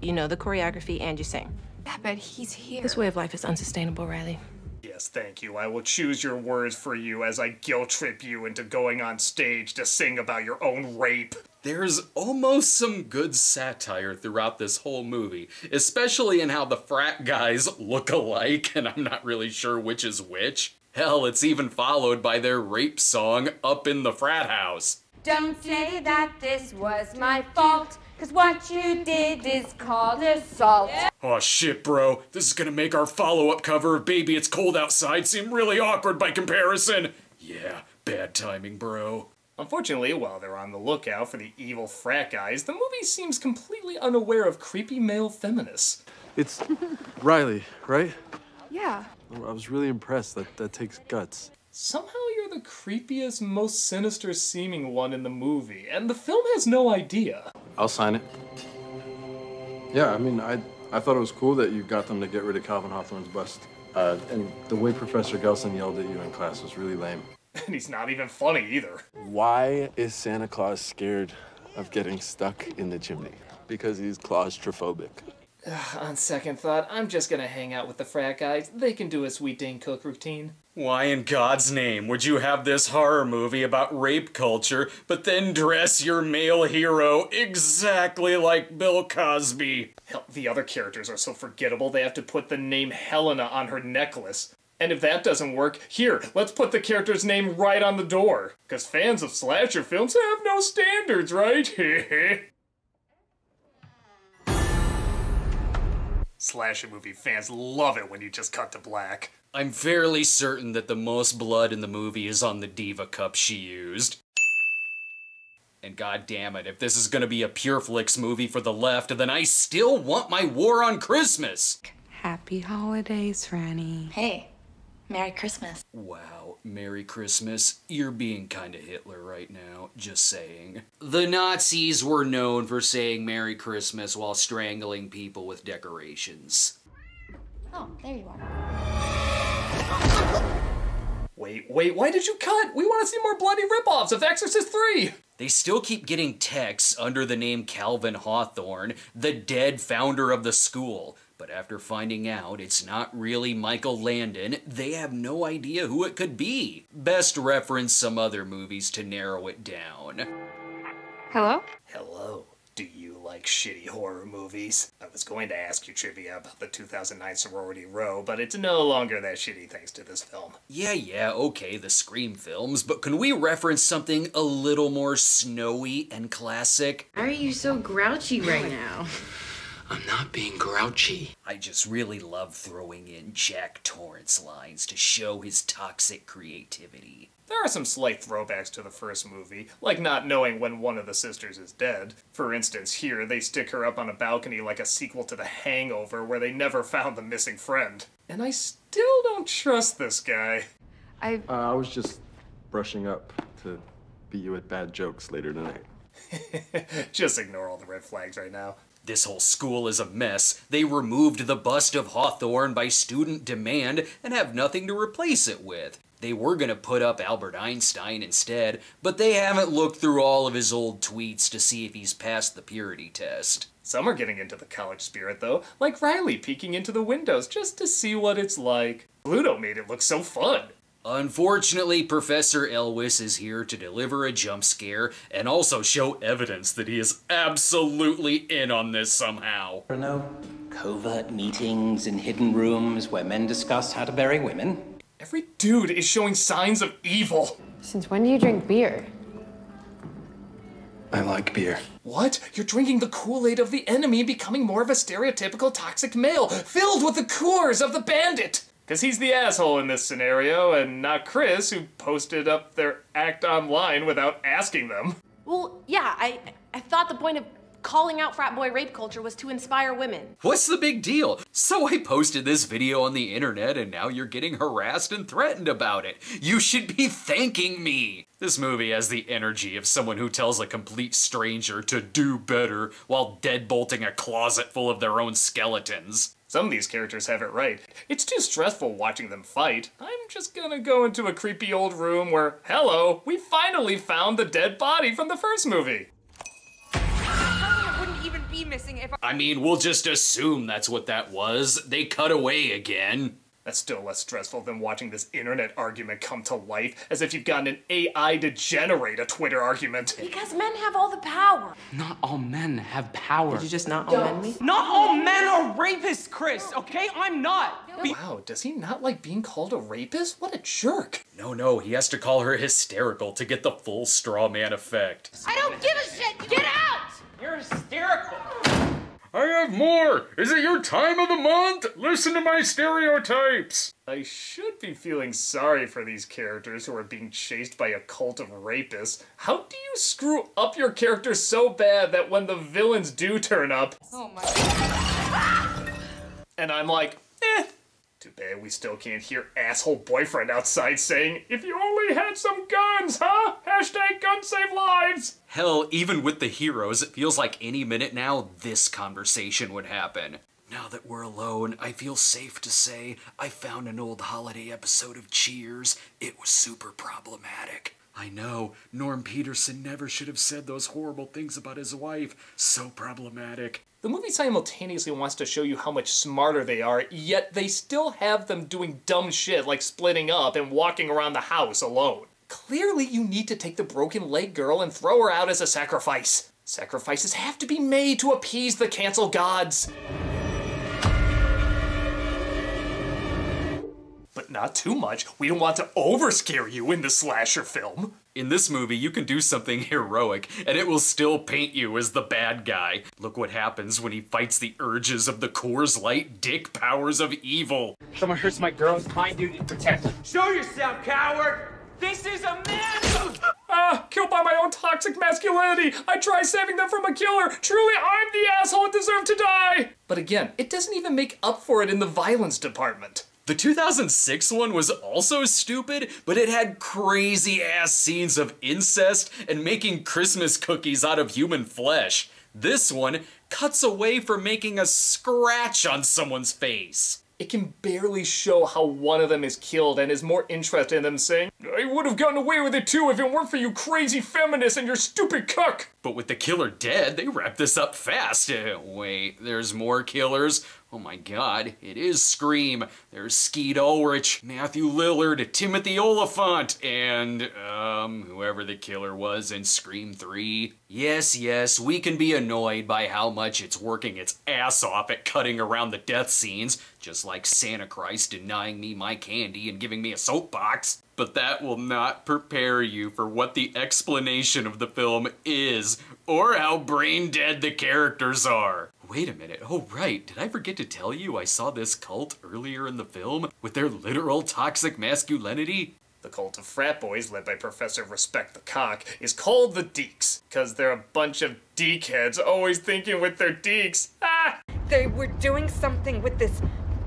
You know the choreography and you sing. Yeah, but he's here. This way of life is unsustainable, Riley. Yes, thank you. I will choose your words for you as I guilt trip you into going on stage to sing about your own rape. There's almost some good satire throughout this whole movie, especially in how the frat guys look alike, and I'm not really sure which is which. Hell, it's even followed by their rape song, Up in the Frat House. Don't say that this was my fault, cause what you did is called assault. Oh shit, bro. This is gonna make our follow-up cover of Baby It's Cold Outside seem really awkward by comparison. Yeah. Bad timing, bro. Unfortunately, while they're on the lookout for the evil frat guys, the movie seems completely unaware of creepy male feminists. It's Riley, right? Yeah. I was really impressed. That takes guts. Somehow you're the creepiest, most sinister seeming one in the movie, and the film has no idea. I'll sign it. Yeah, I mean, I thought it was cool that you got them to get rid of Calvin Hawthorne's bust. And the way Professor Gelson yelled at you in class was really lame. And he's not even funny either. Why is Santa Claus scared of getting stuck in the chimney? Because he's claustrophobic. On second thought, I'm just gonna hang out with the frat guys. They can do a sweet Dane Cook routine. Why in God's name would you have this horror movie about rape culture, but then dress your male hero exactly like Bill Cosby? Hell, the other characters are so forgettable they have to put the name Helena on her necklace. And if that doesn't work, here, let's put the character's name right on the door. Because fans of slasher films have no standards, right? Slasher movie fans love it when you just cut to black. I'm fairly certain that the most blood in the movie is on the diva cup she used. And goddammit, if this is gonna be a pure flicks movie for the left, then I still want my War on Christmas! Happy holidays, Franny. Hey. Merry Christmas. Wow, Merry Christmas. You're being kinda Hitler right now, just saying. The Nazis were known for saying Merry Christmas while strangling people with decorations. Oh, there you are. Wait, why did you cut? We want to see more bloody ripoffs of Exorcist 3! They still keep getting texts under the name Calvin Hawthorne, the dead founder of the school. But after finding out it's not really Michael Landon, they have no idea who it could be. Best reference some other movies to narrow it down. Hello? Hello. Do you like shitty horror movies? I was going to ask you trivia about the 2009 Sorority Row, but it's no longer that shitty thanks to this film. Yeah, okay, the Scream films, but can we reference something a little more snowy and classic? Why are you so grouchy right now? I'm not being grouchy. I just really love throwing in Jack Torrance lines to show his toxic creativity. There are some slight throwbacks to the first movie, like not knowing when one of the sisters is dead. For instance, here they stick her up on a balcony like a sequel to The Hangover where they never found the missing friend. And I still don't trust this guy. I was just brushing up to beat you at bad jokes later tonight. Just ignore all the red flags right now. This whole school is a mess. They removed the bust of Hawthorne by student demand and have nothing to replace it with. They were gonna put up Albert Einstein instead, but they haven't looked through all of his old tweets to see if he's passed the purity test. Some are getting into the college spirit though, like Riley peeking into the windows just to see what it's like. Pluto made it look so fun. Unfortunately, Professor Elwes is here to deliver a jump scare and also show evidence that he is absolutely in on this somehow. There are no covert meetings in hidden rooms where men discuss how to bury women. Every dude is showing signs of evil. Since when do you drink beer? I like beer. What? You're drinking the Kool-Aid of the enemy, becoming more of a stereotypical toxic male, filled with the Coors of the bandit! Because he's the asshole in this scenario, and not Chris, who posted up their act online without asking them. Well, yeah, I thought the point of calling out frat boy rape culture was to inspire women. What's the big deal? So I posted this video on the internet, and now you're getting harassed and threatened about it. You should be thanking me. This movie has the energy of someone who tells a complete stranger to do better while deadbolting a closet full of their own skeletons. Some of these characters have it right. It's too stressful watching them fight. I'm just gonna go into a creepy old room where, hello, we finally found the dead body from the first movie. I wouldn't even be missing if I mean, we'll just assume that's what that was. They cut away again. That's still less stressful than watching this internet argument come to life, as if you've gotten an AI to generate a Twitter argument. Because men have all the power. Not all men have power. Did you just not all men me? Not all men are rapists, Chris, okay? I'm not. Wow, does he not like being called a rapist? What a jerk. No, he has to call her hysterical to get the full straw man effect. I don't give a shit! Get out! You're hysterical. I have more! Is it your time of the month? Listen to my stereotypes! I should be feeling sorry for these characters who are being chased by a cult of rapists. How do you screw up your character so bad that when the villains do turn up... Oh my God. And I'm like, eh. Too bad we still can't hear asshole boyfriend outside saying, if you only had some guns, huh? #GunsSaveLives! Hell, even with the heroes, it feels like any minute now, this conversation would happen. Now that we're alone, I feel safe to say I found an old holiday episode of Cheers. It was super problematic. I know, Norm Peterson never should have said those horrible things about his wife. So problematic. The movie simultaneously wants to show you how much smarter they are, yet they still have them doing dumb shit like splitting up and walking around the house alone. Clearly you need to take the broken leg girl and throw her out as a sacrifice. Sacrifices have to be made to appease the cancel gods. But not too much. We don't want to overscare you in the slasher film. In this movie, you can do something heroic, and it will still paint you as the bad guy. Look what happens when he fights the urges of the Coors Light dick powers of evil. Someone hurts my girl, it's my duty to protect. Show yourself, coward! This is a man! Killed by my own toxic masculinity! I try saving them from a killer! Truly, I'm the asshole and deserve to die! But again, it doesn't even make up for it in the violence department. The 2006 one was also stupid, but it had crazy-ass scenes of incest and making Christmas cookies out of human flesh. This one cuts away from making a scratch on someone's face. It can barely show how one of them is killed and is more interested in them saying, I would have gotten away with it too if it weren't for you crazy feminists and your stupid cuck. But with the killer dead, they wrap this up fast. Wait, there's more killers? Oh my God, it is Scream. There's Skeet Ulrich, Matthew Lillard, Timothy Oliphant, and, whoever the killer was in Scream 3. Yes, we can be annoyed by how much it's working its ass off at cutting around the death scenes, just like Santa Christ denying me my candy and giving me a soapbox. But that will not prepare you for what the explanation of the film is, or how brain dead the characters are. Wait a minute, oh right, did I forget to tell you I saw this cult earlier in the film with their literal toxic masculinity? The cult of frat boys led by Professor Respect the Cock is called the Deeks, because they're a bunch of deekheads always thinking with their deeks. Ah! They were doing something with this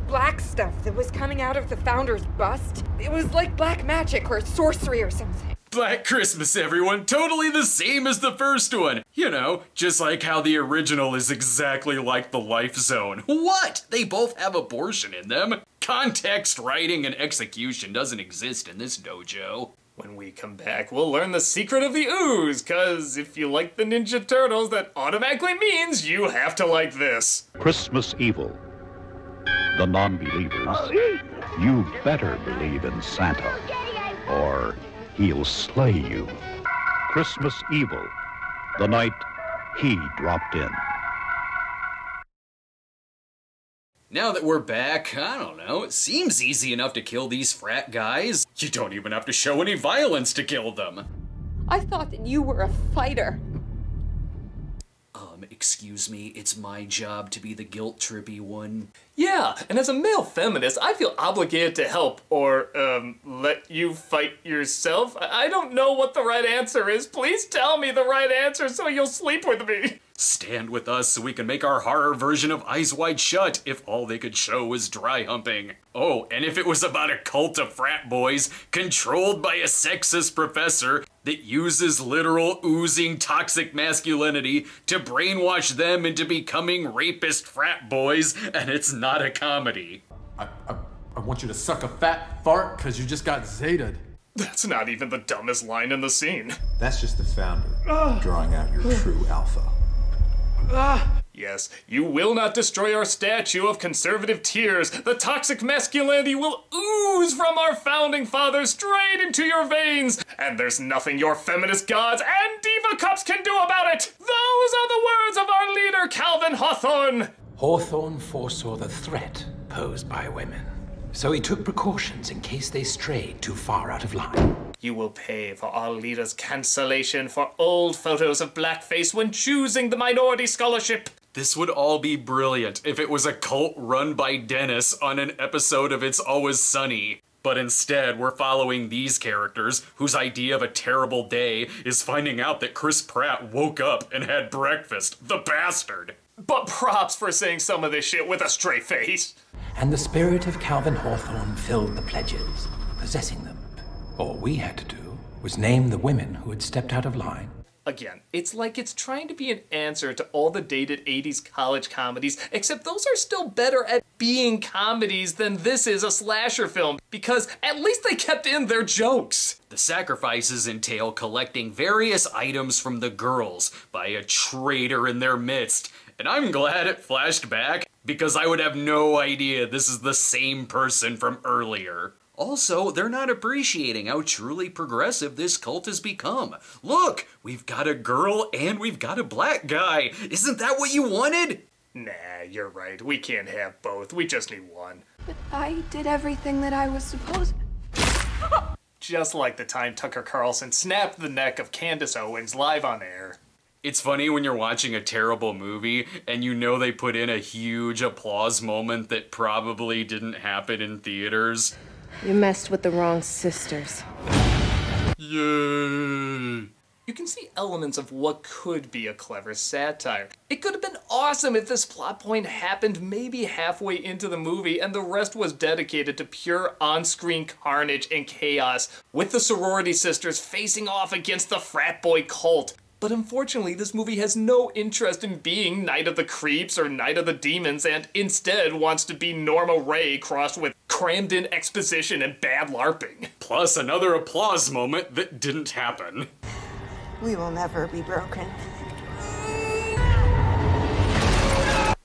black stuff that was coming out of the founder's bust. It was like black magic or sorcery or something. Black Christmas, everyone! Totally the same as the first one! You know, just like how the original is exactly like the Life Zone. What? They both have abortion in them! Context, writing, and execution doesn't exist in this dojo. When we come back, we'll learn the secret of the ooze, cause if you like the Ninja Turtles, that automatically means you have to like this. Christmas evil. The non-believers. You better believe in Santa. Or... he'll slay you. Christmas Evil, the night he dropped in. Now that we're back, I don't know, it seems easy enough to kill these frat guys. You don't even have to show any violence to kill them. I thought that you were a fighter. Excuse me, it's my job to be the guilt-trippy one. Yeah, and as a male feminist, I feel obligated to help or, let you fight yourself. I don't know what the right answer is. Please tell me the right answer so you'll sleep with me. Stand with us so we can make our horror version of Eyes Wide Shut if all they could show was dry humping. Oh, and if it was about a cult of frat boys controlled by a sexist professor that uses literal oozing toxic masculinity to brainwash them into becoming rapist frat boys, and it's not a comedy. I want you to suck a fat fart because you just got Zetaed. That's not even the dumbest line in the scene. That's just the founder drawing out your true alpha. Yes, you will not destroy our statue of conservative tears. The toxic masculinity will ooze from our founding fathers straight into your veins. And there's nothing your feminist gods and diva cups can do about it. Those are the words of our leader, Calvin Hawthorne. Hawthorne foresaw the threat posed by women, so he took precautions in case they strayed too far out of line. You will pay for our leader's cancellation for old photos of blackface when choosing the minority scholarship. This would all be brilliant if it was a cult run by Dennis on an episode of It's Always Sunny. But instead, we're following these characters whose idea of a terrible day is finding out that Chris Pratt woke up and had breakfast. The bastard. But props for saying some of this shit with a straight face. And the spirit of Calvin Hawthorne filled the pledges, possessing them. All we had to do was name the women who had stepped out of line. Again, it's like it's trying to be an answer to all the dated 80s college comedies, except those are still better at being comedies than this is a slasher film, because at least they kept in their jokes. The sacrifices entail collecting various items from the girls by a traitor in their midst, and I'm glad it flashed back, because I would have no idea this is the same person from earlier. Also, they're not appreciating how truly progressive this cult has become. Look, we've got a girl and we've got a black guy. Isn't that what you wanted? Nah, you're right. We can't have both. We just need one. But I did everything that I was supposed to. Just like the time Tucker Carlson snapped the neck of Candace Owens live on air. It's funny when you're watching a terrible movie and you know they put in a huge applause moment that probably didn't happen in theaters. You messed with the wrong sisters. Yay! You can see elements of what could be a clever satire. It could have been awesome if this plot point happened maybe halfway into the movie and the rest was dedicated to pure on-screen carnage and chaos, with the sorority sisters facing off against the frat boy cult. But unfortunately, this movie has no interest in being Night of the Creeps or Night of the Demons, and instead wants to be Norma Ray crossed with crammed-in exposition and bad LARPing. Plus another applause moment that didn't happen. We will never be broken.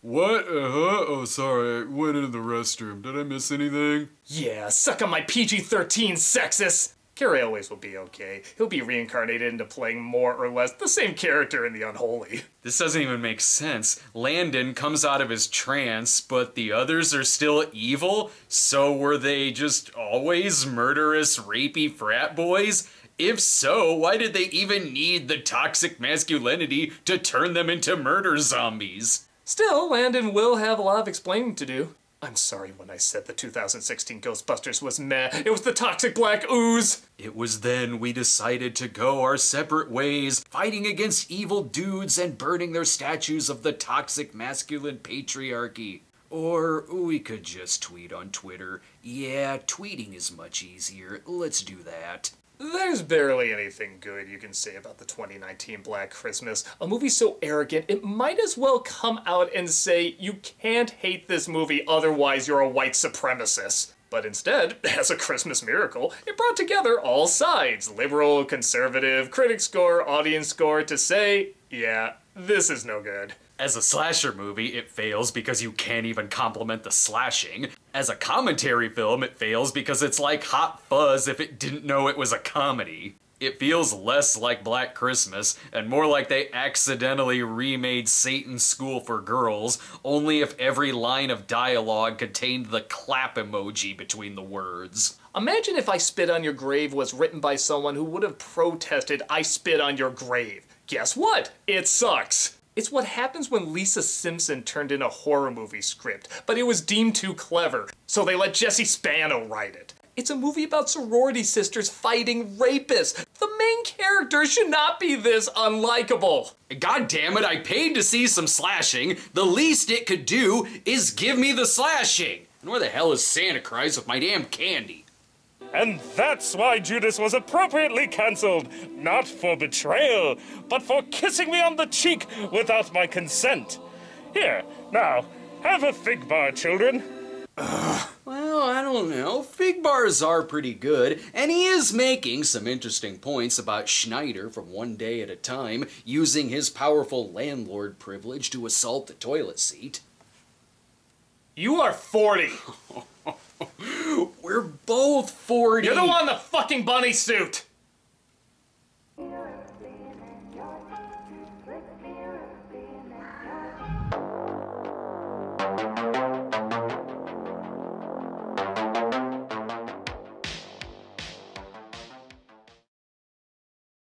What? Oh, sorry. I went into the restroom. Did I miss anything? Yeah, suck on my PG-13, sexist! Carrie always will be okay. He'll be reincarnated into playing more or less the same character in The Unholy. This doesn't even make sense. Landon comes out of his trance, but the others are still evil? So were they just always murderous, rapey frat boys? If so, why did they even need the toxic masculinity to turn them into murder zombies? Still, Landon will have a lot of explaining to do. I'm sorry when I said the 2016 Ghostbusters was meh. It was the toxic black ooze. It was then we decided to go our separate ways, fighting against evil dudes and burning their statues of the toxic masculine patriarchy. Or we could just tweet on Twitter. Yeah, tweeting is much easier. Let's do that. There's barely anything good you can say about the 2019 Black Christmas, a movie so arrogant it might as well come out and say you can't hate this movie otherwise you're a white supremacist. But instead, as a Christmas miracle, it brought together all sides, liberal, conservative, critic score, audience score, to say, yeah, this is no good. As a slasher movie, it fails because you can't even compliment the slashing. As a commentary film, it fails because it's like Hot Fuzz if it didn't know it was a comedy. It feels less like Black Christmas and more like they accidentally remade Satan's School for Girls, only if every line of dialogue contained the clap emoji between the words. Imagine if I Spit on Your Grave was written by someone who would have protested I Spit on Your Grave. Guess what? It sucks. It's what happens when Lisa Simpson turned in a horror movie script, but it was deemed too clever, so they let Jesse Spano write it. It's a movie about sorority sisters fighting rapists. The main character should not be this unlikable. God damn it, I paid to see some slashing. The least it could do is give me the slashing. And where the hell is Santa Claus with my damn candy? And that's why Judas was appropriately cancelled. Not for betrayal, but for kissing me on the cheek without my consent. Here, now, have a fig bar, children. Well, I don't know. Fig bars are pretty good, and he is making some interesting points about Schneider from One Day at a Time using his powerful landlord privilege to assault the toilet seat. You are 40. We're both 40. You're the one in the fucking bunny suit.